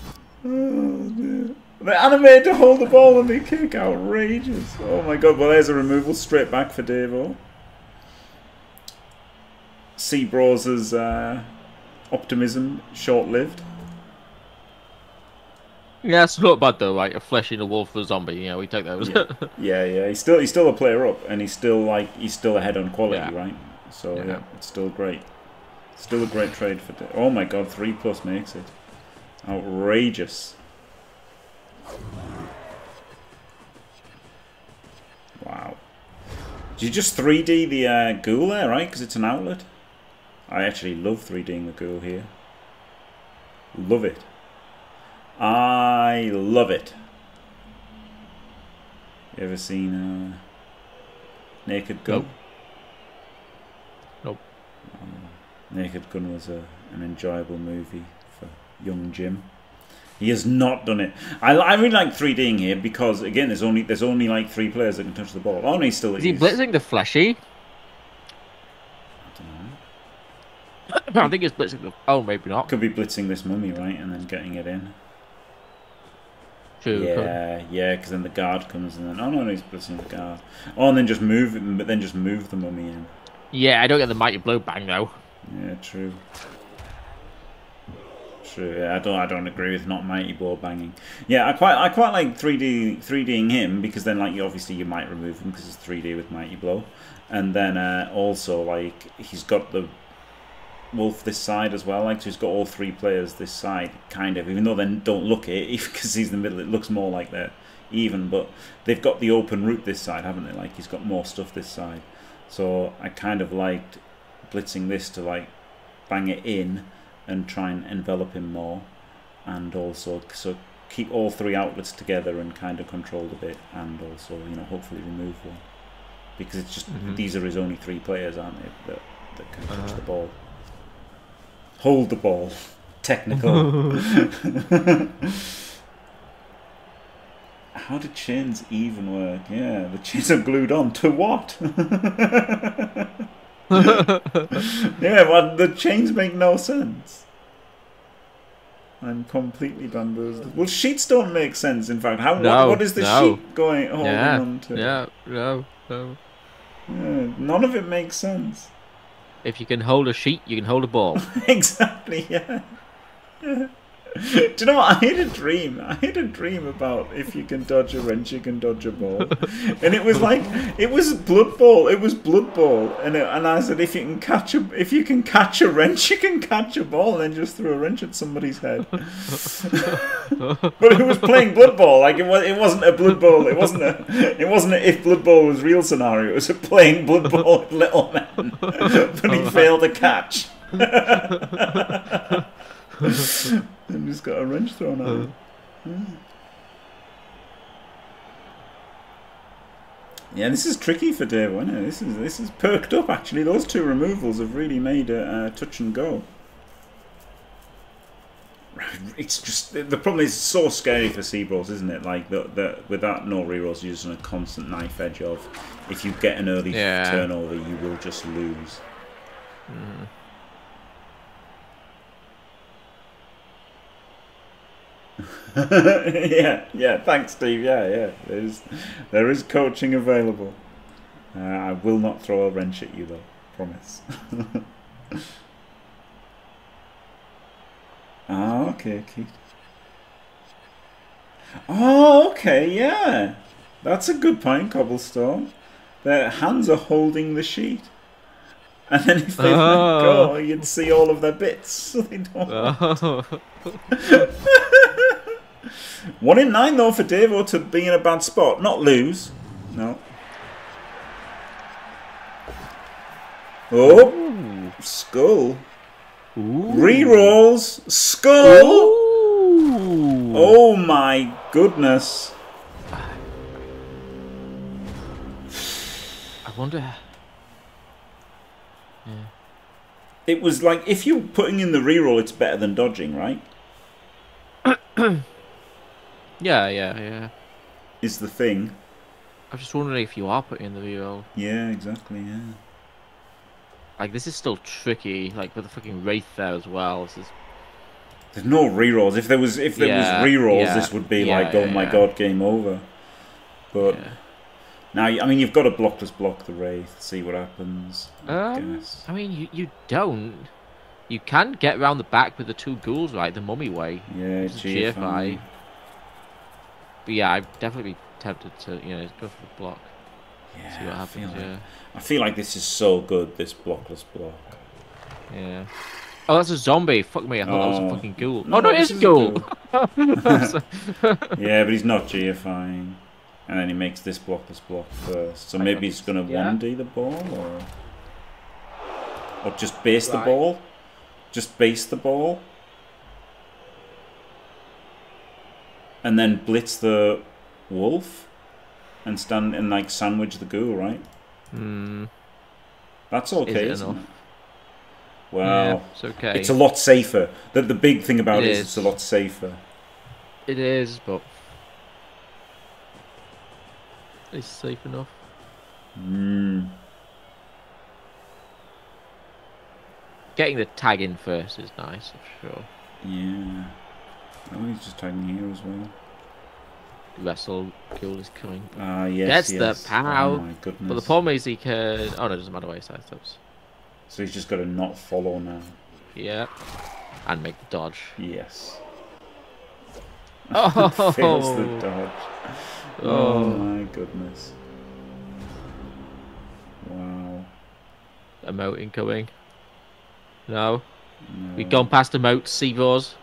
Oh dear. They're animated to hold the ball and they kick. Outrageous. Oh my god! Well, there's a removal straight back for Davo. CBraws' optimism short-lived. Yeah, it's not bad though. Like a flesh in a wolf for a zombie. You know, we take those. Yeah. yeah. He's still a player up, and he's still ahead on quality, right? So yeah, it's still great. Still a great trade for. Oh my god, 3+ makes it outrageous. Wow. Did you just 3D the ghoul there, right? Because it's an outlet. I actually love 3Ding the ghoul here. Love it. I love it. You ever seen Naked Gun? Nope. Naked Gun was an enjoyable movie for young Jim. He has not done it. I really like 3Ding here because again, there's only like 3 players that can touch the ball. Oh, no, he's still is he blitzing the fleshy? No, I think it's blitzing the... Oh, maybe not. Could be blitzing this mummy, right, and then getting it in. True. Yeah, could. Yeah, because then the guard comes and then... Oh, no, he's blitzing the guard. Oh, and then just move it, but then just move the mummy in. Yeah, I don't get the mighty blow bang, though. Yeah, true. True. Yeah, I don't agree with not mighty blow banging. Yeah, I quite like 3Ding him, because then like you might remove him because it's 3D with mighty blow, and then also like he's got the wolf this side as well. Like so he's got all three players this side, kind of. Even though they don't look it, because he's in the middle, it looks more like they're even. But they've got the open route this side, haven't they? Like he's got more stuff this side. So I kind of liked blitzing this to like bang it in and try and envelop him more, and also so keep all three outlets together and kind of control the bit, and also, you know, hopefully remove one, because it's just these are his only three players, aren't they, that can touch the ball, hold the ball, technical. How do chains even work? Yeah, the chains are glued on to what? Yeah, well, the chains make no sense. I'm completely bamboozled. Well, sheets don't make sense, in fact. How? No, what is the sheet going holding on to? Yeah, no. Yeah, none of it makes sense. If you can hold a sheet, you can hold a ball. Exactly, yeah. Do you know what? I had a dream about if you can dodge a wrench, you can dodge a ball. And it was like, it was Blood Bowl. And I said, if you can catch a wrench, you can catch a ball. And then just threw a wrench at somebody's head. But it was playing Blood Bowl. Like it wasn't a Blood Bowl. It wasn't a if Blood Bowl was real scenario. It was a playing Blood Bowl with little men. But he failed a catch. And he's got a wrench thrown at him. Yeah, this is tricky for Davo, isn't it? This is perked up, actually. Those two removals have really made a touch and go. It's just, the problem is, it's so scary for CBraws, isn't it? Like without no rerolls, you're just on a constant knife edge of, if you get an early turnover, you will just lose. Yeah, thanks, Steve. Yeah, there is coaching available. I will not throw a wrench at you, though. Promise. Oh, okay, Keith. Oh, okay, yeah. That's a good point, Cobblestone. Their hands are holding the sheet. And then if they let go, you'd see all of their bits. So they don't. One in nine though for Davo to be in a bad spot, not lose. No. Oh, skull. Rerolls, skull. Ooh. Oh my goodness. I wonder. Yeah. It was like if you're putting in the reroll, it's better than dodging, right? Yeah. Is the thing. I was just wondering if you are putting in the reroll. Yeah, exactly, yeah. Like, this is still tricky, like, with the fucking Wraith there as well. This is... There's no rerolls. If there was rerolls, this would be like, oh my god, game over. But, now, I mean, you've got to block, just block the Wraith, see what happens. I mean, you don't. You can get round the back with the two ghouls, right? The mummy way. Yeah, GFI. But yeah, I'd definitely be tempted to, you know, go for the block. Yeah, see what happens, I feel like this is so good, this blockless block. Yeah. Oh, that's a zombie. Fuck me, I thought that was a fucking ghoul. No, oh, no, it is a ghoul. Yeah, but he's not GFIing. And then he makes this blockless block first. So maybe he's going to 1D the ball, or just base the ball. Just base the ball. And then blitz the wolf, and stand and like sandwich the ghoul, right? That's okay. Isn't it? Well, yeah, it's okay. It's a lot safer. The big thing about it is it's a lot safer. It is, but it's safe enough. Getting the tag in first is nice, for sure. Yeah. Oh, he's just tagging here as well. Wrestle Kill is coming. Yes, Gets the pow. Oh my goodness. But the problem is he can... Oh, no, it doesn't matter why he side steps. So he's just got to not follow now. Yeah. And make the dodge. Yes. Oh! Fails the dodge. Oh my goodness. Wow. Emote incoming. No. No. We've gone past emote, CBraws.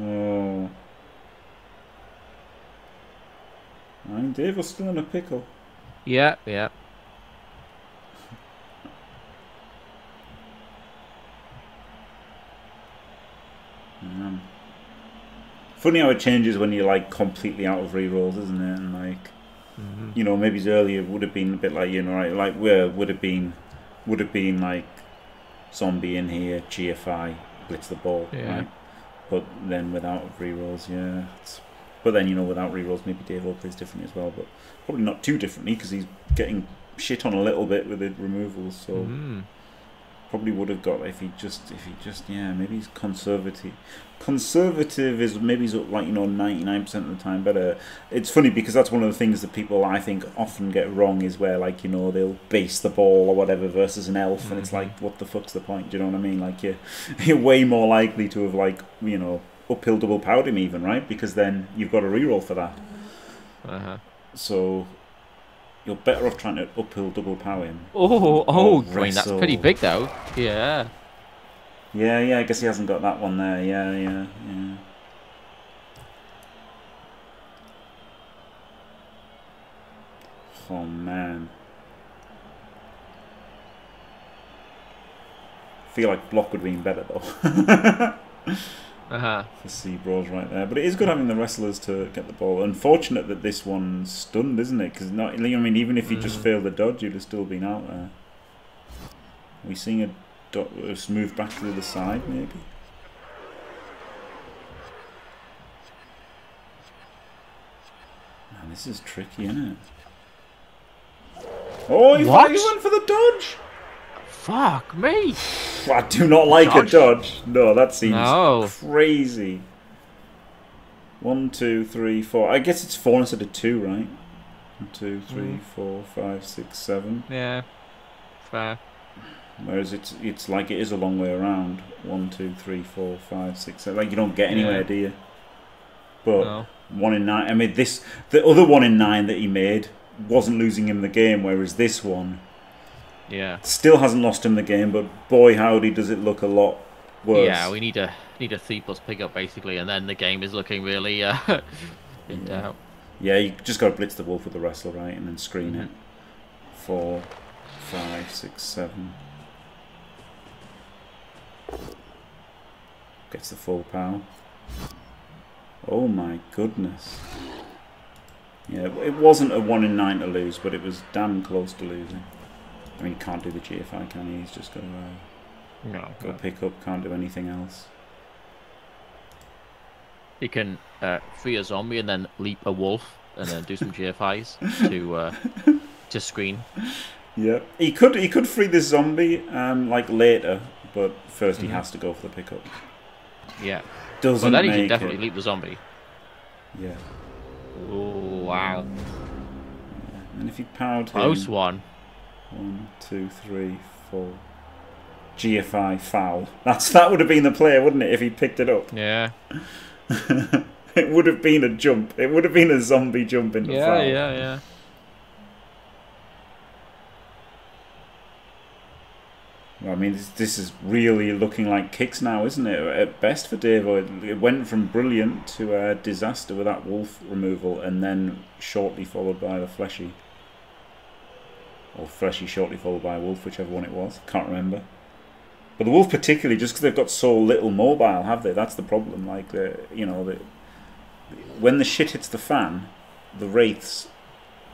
Oh. And Dave was still in a pickle. Yeah, yeah. Funny how it changes when you're like completely out of rerolls, isn't it? And like, you know, maybe earlier would have been a bit like, you know, right, like where would have been like zombie in here, GFI, blitz the ball, right? But then without rerolls, yeah. But then, you know, without rerolls, maybe Davo plays differently as well, but probably not too differently because he's getting shit on a little bit with the removals. So probably would have got if he just yeah, maybe he's conservative. Conservative is maybe he's like, you know, 99% of the time better. It's funny because that's one of the things that people I think often get wrong is where like, you know, they'll base the ball or whatever versus an elf, and it's like, what the fuck's the point? Do you know what I mean? Like you're way more likely to have like, you know, uphill double powered him even, right? Because then you've got a reroll for that. So you're better off trying to uphill double power him. Oh, I mean, that's pretty big though. Yeah. Yeah, I guess he hasn't got that one there. Yeah. Oh man. I feel like block would have been better though. For CBraws right there, but it is good having the wrestlers to get the ball. Unfortunate that this one's stunned, isn't it? Because not, I mean, even if you just failed the dodge, you'd have still been out there. Are we seeing a smooth back through the side, maybe? Man, this is tricky, isn't it? Oh, he went for the dodge. Fuck me! I do not like a dodge. No, that seems crazy. 1, 2, 3, 4. I guess it's 4 instead of 2, right? 1, 2, 3, 4, 5, 6, 7. Yeah, fair. Whereas it's like it is a long way around. 1, 2, 3, 4, 5, 6, 7. Like you don't get anywhere, do you? But 1 in 9. I mean, the other 1 in 9 that he made wasn't losing him the game, whereas this one. Yeah. Still hasn't lost him the game, but boy howdy does it look a lot worse. Yeah, we need a 3+ pickup basically, and then the game is looking really in doubt. Yeah, you just gotta blitz the wolf with the wrestler, right, and then screen it. 4, 5, 6, 7. Gets the full power. Oh my goodness. Yeah, it wasn't a 1 in 9 to lose, but it was damn close to losing. I mean, he can't do the GFI, can he? He's just going to go pick up, can't do anything else. He can free a zombie and then leap a wolf and then do some GFIs to screen. Yeah, he could free this zombie like later, but first he has to go for the pickup. Yeah. Doesn't well, then he can definitely leap the zombie. Yeah. Oh, wow. Yeah. And if he powered him... Close one. 1, 2, 3, 4. GFI foul. That would have been the player, wouldn't it, if he picked it up? Yeah. It would have been a jump. It would have been a zombie jump in the foul. Yeah. Well, I mean, this is really looking like kicks now, isn't it? At best for Davo, it went from brilliant to a disaster with that wolf removal, and then shortly followed by the fleshy. Or fleshy shortly followed by a wolf, whichever one it was. Can't remember. But the wolf particularly, just because they've got so little mobile, have they? That's the problem. Like, you know, when the shit hits the fan, the wraiths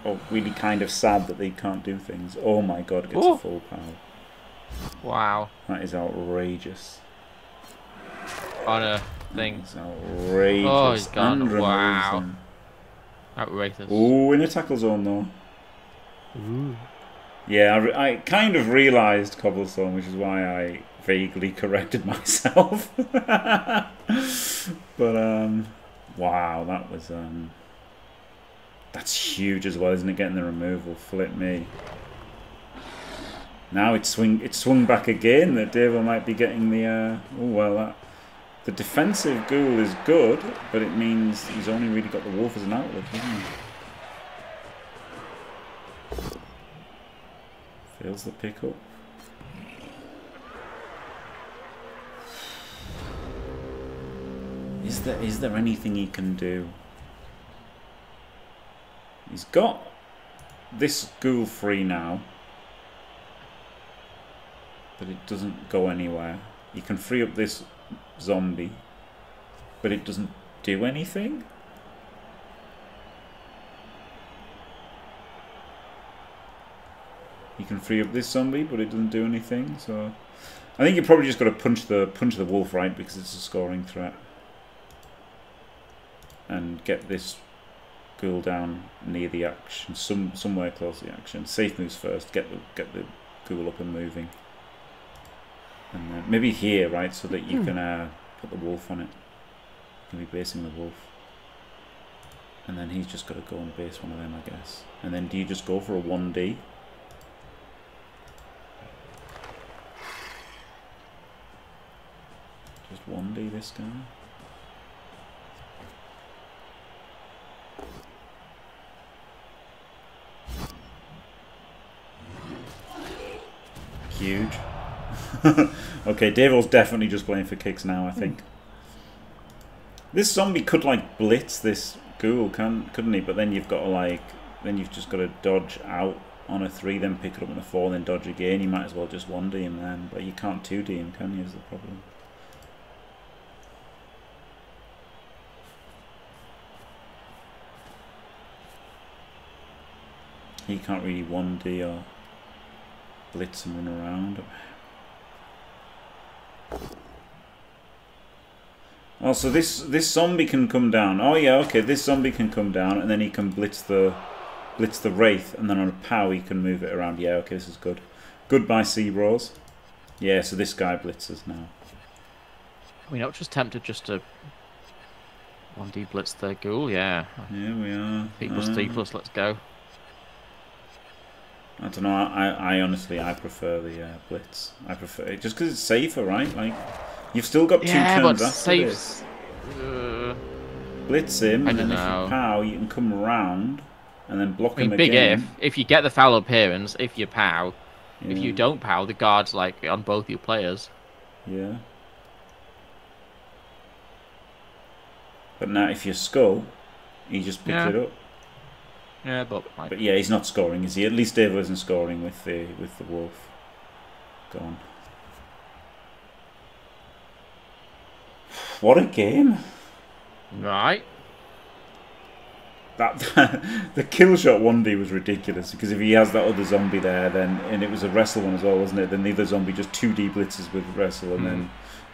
are really kind of sad that they can't do things. Oh my god, it gets a full power. Wow. That is outrageous. On a thing. It's outrageous. Oh, he's gone. Wow. Outrageous. Oh, in a tackle zone though. Ooh. Yeah, I kind of realised cobblestone, which is why I vaguely corrected myself. But, wow, that was... that's huge as well, isn't it? Getting the removal, flip me. Now it's swung back again. The Davo might be getting the... oh, well, that... The defensive ghoul is good, but it means he's only really got the wolf as an outlet, hasn't he? Fails the pickup. Is there anything he can do? He's got this ghoul free now, but it doesn't go anywhere. He can free up this zombie, but it doesn't do anything. You can free up this zombie, but it doesn't do anything. So I think you probably just got to punch the wolf, right, because it's a scoring threat, and get this ghoul down near the action, somewhere close to the action. Safe moves first. Get the ghoul up and moving. And then maybe here, right, so that you can put the wolf on it. You can be basing the wolf. And then he's just got to go and base one of them, I guess. And then do you just go for a 1D? Just 1D this guy. Huge. Okay, Davo's definitely just playing for kicks now, I think. This zombie could, like, blitz this ghoul, couldn't he? But then you've got to, like... Then you've just got to dodge out on a 3, then pick it up on a 4, then dodge again. You might as well just 1D him then. But you can't 2D him, can you, is the problem. He can't really 1D or blitz and run around. Oh, so this zombie can come down. Oh yeah, okay, this zombie can come down, and then he can blitz the wraith, and then on a pow he can move it around. Yeah, okay, this is good. Goodbye, CBraws. Yeah, so this guy blitzes now. Are we not just tempted just to 1D blitz their ghoul? Yeah. Yeah, we are. T plus, let's go. I don't know. I honestly, I prefer the blitz. I prefer it just because it's safer, right? Like, you've still got two turns after saves. This. Blitz him, and then if you pow, you can come around and then block him big again. If you get the foul appearance, if you pow, if you don't pow, the guard's like on both your players. Yeah. But now, if you skull, he just picks it up. Yeah, but yeah, he's not scoring, is he? At least Davo isn't scoring with the wolf gone. What a game! Right. That the kill shot 1D was ridiculous, because if he has that other zombie there, then, and it was a wrestle one as well, wasn't it? Then the other zombie just 2D blitzes with wrestle, and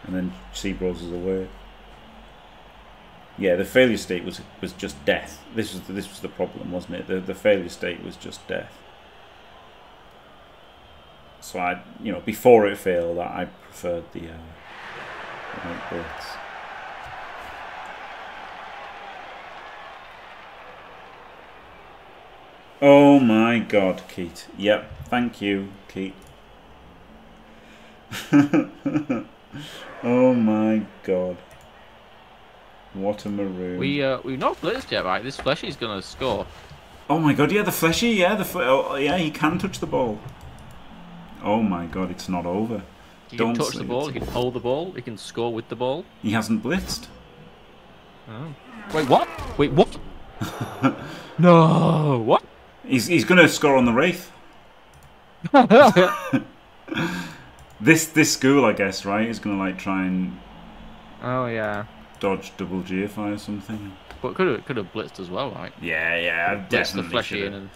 then CBraws is away. Yeah, the failure state was just death. This was the problem, wasn't it? The failure state was just death. So I, you know, before it failed, I preferred the night bullets. Oh my God, Keat. Yep, thank you, Keat. Oh my God. What a maroon. We've not blitzed yet, right? This fleshy's going to score. Oh my God, yeah, the fleshy, yeah. Yeah, he can touch the ball. Oh my God, it's not over. He can touch the ball, he can hold the ball, he can score with the ball. He hasn't blitzed. Oh. Wait, what? Wait, what? No, what? He's going to score on the wraith. This ghoul, I guess, right, is going to, like, try and... Oh, yeah. Dodge double GFI or something. But could have blitzed as well, right? Yeah, yeah, definitely. Fleshy, and...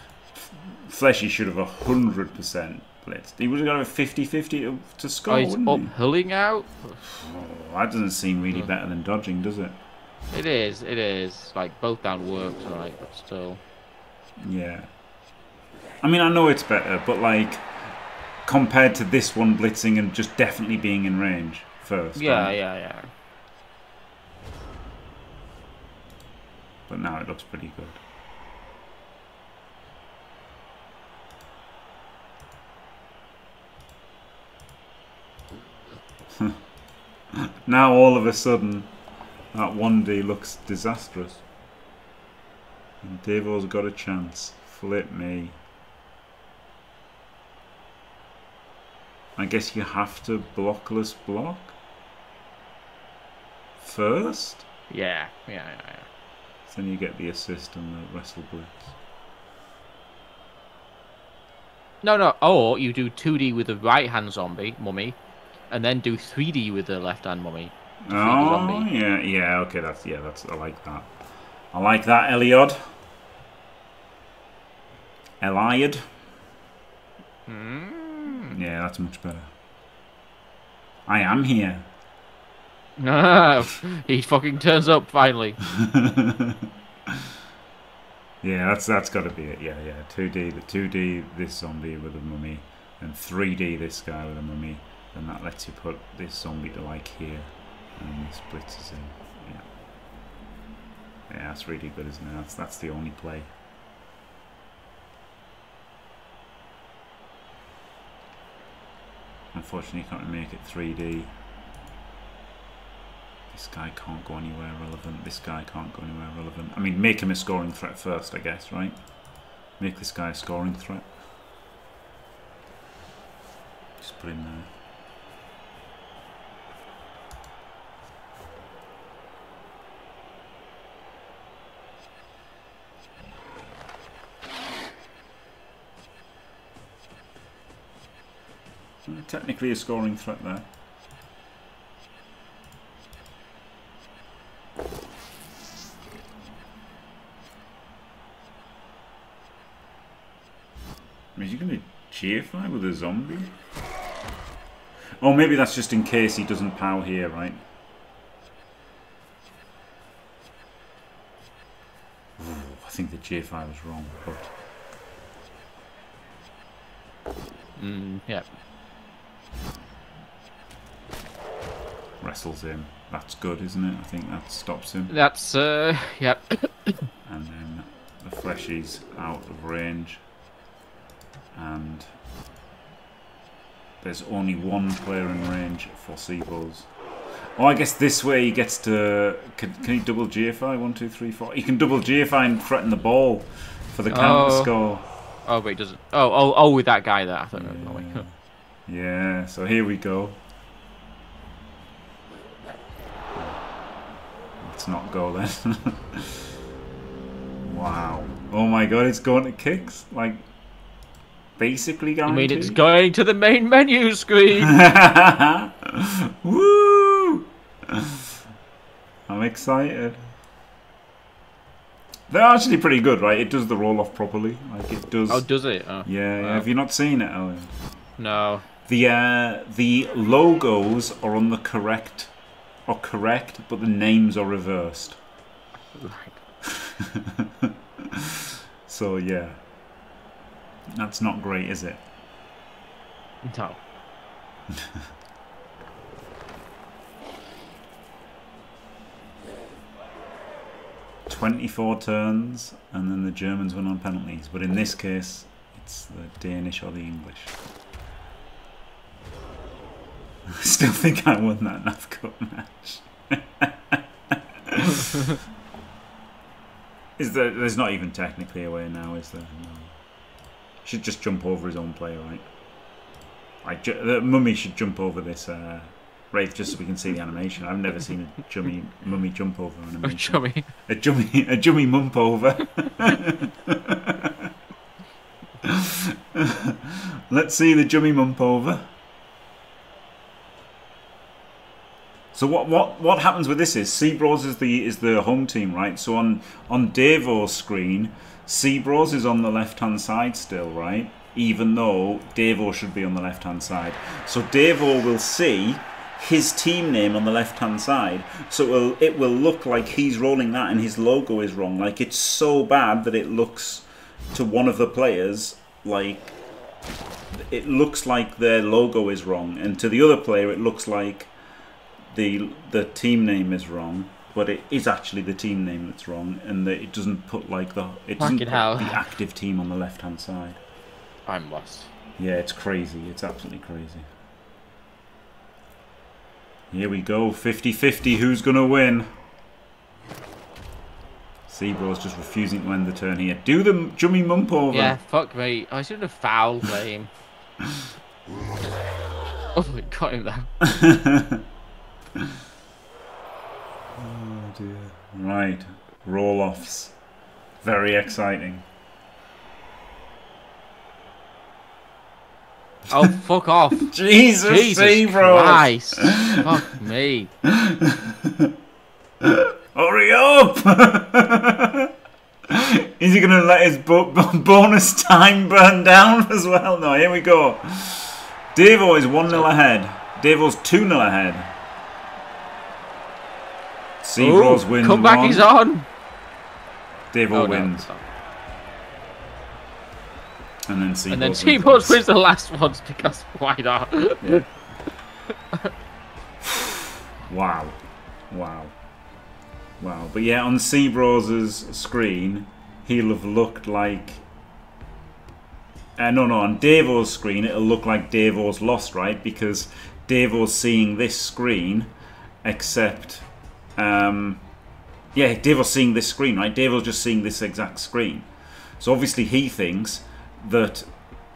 Fleshy should have 100% blitzed. He would have got a 50-50 to score. Oh, he's up-hulling out. Oh, that doesn't seem really better than dodging, does it? It is. It is. Like, both down works, right? But still. Yeah. I mean, I know it's better, but like compared to this one, blitzing and just definitely being in range first. Yeah, right? Yeah. But now it looks pretty good. Now all of a sudden that 1D looks disastrous. And Davo's got a chance. Flip me. I guess you have to blockless block first? Yeah. So then you get the assist and the wrestle blitz. No, or you do 2D with the right hand zombie, mummy. And then do 3D with the left hand mummy. Oh, yeah, okay, that's I like that. I like that, Elyod. Mm. Yeah, that's much better. I am here. No, he fucking turns up finally. Yeah, that's got to be it. Yeah. 2D this zombie with a mummy, and 3D this guy with a mummy. And that lets you put this zombie to like here, and this blitzes in. Yeah, that's really good, isn't it? That's the only play. Unfortunately, you can't make it 3D. This guy can't go anywhere relevant. This guy can't go anywhere relevant. I mean, make him a scoring threat first, I guess, right? Make this guy a scoring threat. Just put him there. Technically a scoring threat there. I mean, is he going to GFI with a zombie? Oh, maybe that's just in case he doesn't power here, right? Ooh, I think the GFI was wrong, but... yeah. Wrestles him. That's good, isn't it? I think that stops him. That's, yep. And then the fleshy's out of range. And there's only one player in range for CBraws. Oh, I guess this way he gets to... Can he double GFI? 1, 2, 3, 4. He can double GFI and threaten the ball for the counter score. Oh, but he doesn't. Oh, with that guy there. I thought, yeah. Yeah, so here we go. Let's not go then. Wow. Oh my god, it's going to kicks? Like, basically guaranteed? I mean, it's going to the main menu screen! Woo! I'm excited. They're actually pretty good, right? It does the roll-off properly. Like, it does... Oh, does it? Oh. Yeah, wow. Have you not seen it, Ellen? No. The logos are on the correct, but the names are reversed. Right. So yeah, that's not great, is it? No. 24 turns, and then the Germans win on penalties. But in this case, it's the Danish or the English. I still think I won that NAF Cup match. There's not even technically a way now, is there? No. Should just jump over his own player, right? The mummy should jump over this Wraith just so we can see the animation. I've never seen a mummy jump over an animation. A jummy mump over. Let's see the jummy mump over. So what happens with this is CBraws is the home team, right? So on Davo's screen, CBraws is on the left hand side still, right? Even though Davo should be on the left hand side. So Davo will see his team name on the left hand side. So it will look like he's rolling that and his logo is wrong. Like, it's so bad that it looks to one of the players like it looks like their logo is wrong, and to the other player it looks like the team name is wrong, but it is actually the team name that's wrong, and that it doesn't put like the active team on the left hand side. I'm lost. Yeah, it's crazy. It's absolutely crazy. Here we go, 50-50, who's gonna win? CBraws just refusing to end the turn here. Do the jummy mump over. Yeah, fuck me. I should have fouled him. Oh, it got him though. Oh dear. Right, roll-offs. Very exciting. Oh, fuck off. Jesus CBraws. Fuck me. Hurry up! Is he going to let his bonus time burn down as well? No, here we go. Davo is 1-0 ahead. Davo's 2-0 ahead. CBraws wins. Come back, he's on. Davo wins. No, and then CBraws wins the last one because why not? Yeah. Wow. Wow. Wow, but yeah, on CBraws' screen, he'll have looked like... no, on Davo's screen, it'll look like Davo's lost, right? Because Davo's seeing this screen, except... yeah, Davo's seeing this screen, right? Davo's just seeing this exact screen. So obviously he thinks that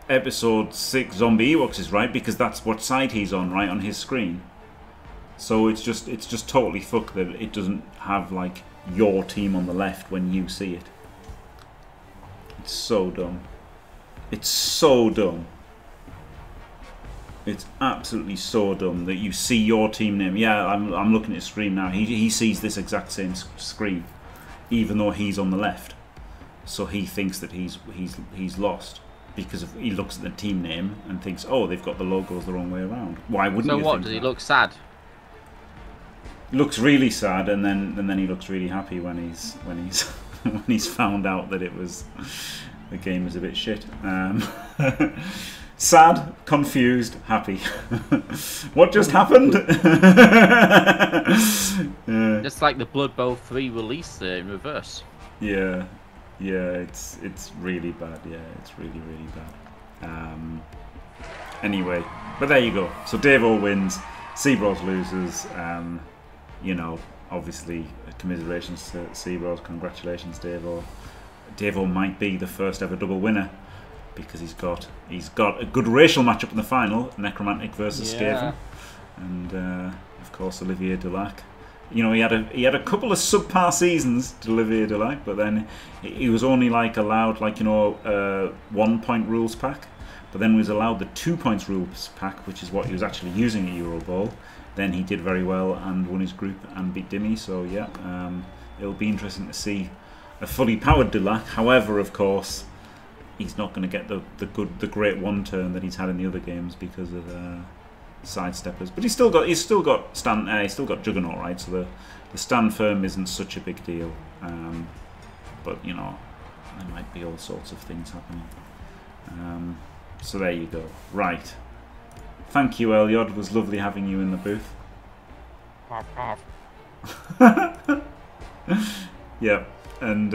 episode 6 Zombie Ewoks is right, because that's what side he's on, right? On his screen. So it's just totally fucked that it doesn't have like your team on the left when you see it. It's so dumb. It's so dumb. It's absolutely so dumb that you see your team name. Yeah, I'm looking at his screen now. He sees this exact same screen, even though he's on the left. So he thinks that he's lost. Because if he looks at the team name and thinks, oh, they've got the logos the wrong way around. Why wouldn't you think that? So what? Does he look sad? Looks really sad, and then he looks really happy when he's found out that it was the game was a bit shit. Sad, confused, happy. What just happened? Just like the Blood Bowl 3 release there in reverse. Yeah, yeah, it's really bad. Yeah, it's really bad. Anyway, but there you go. So Davo wins, CBraws loses. You know, obviously, commiserations to CBraws. Congratulations, Davo. Davo might be the first ever double winner because he's got a good racial matchup in the final, Necromantic versus Skaven, and of course Olivier Dulac. You know, he had a couple of subpar seasons to Olivier Dulac, but then he was only like allowed like one-point rules pack, but then he was allowed the 2 points rules pack, which is what he was actually using at Eurobowl. Then he did very well and won his group and beat Dimmy. So yeah, it'll be interesting to see a fully powered Dulac. However, of course, he's not going to get the great one turn that he's had in the other games because of sidesteppers. But he's still got Juggernaut, right? So the stand firm isn't such a big deal. But you know, there might be all sorts of things happening. So there you go. Right. Thank you, Elyod. It was lovely having you in the booth. Yeah, and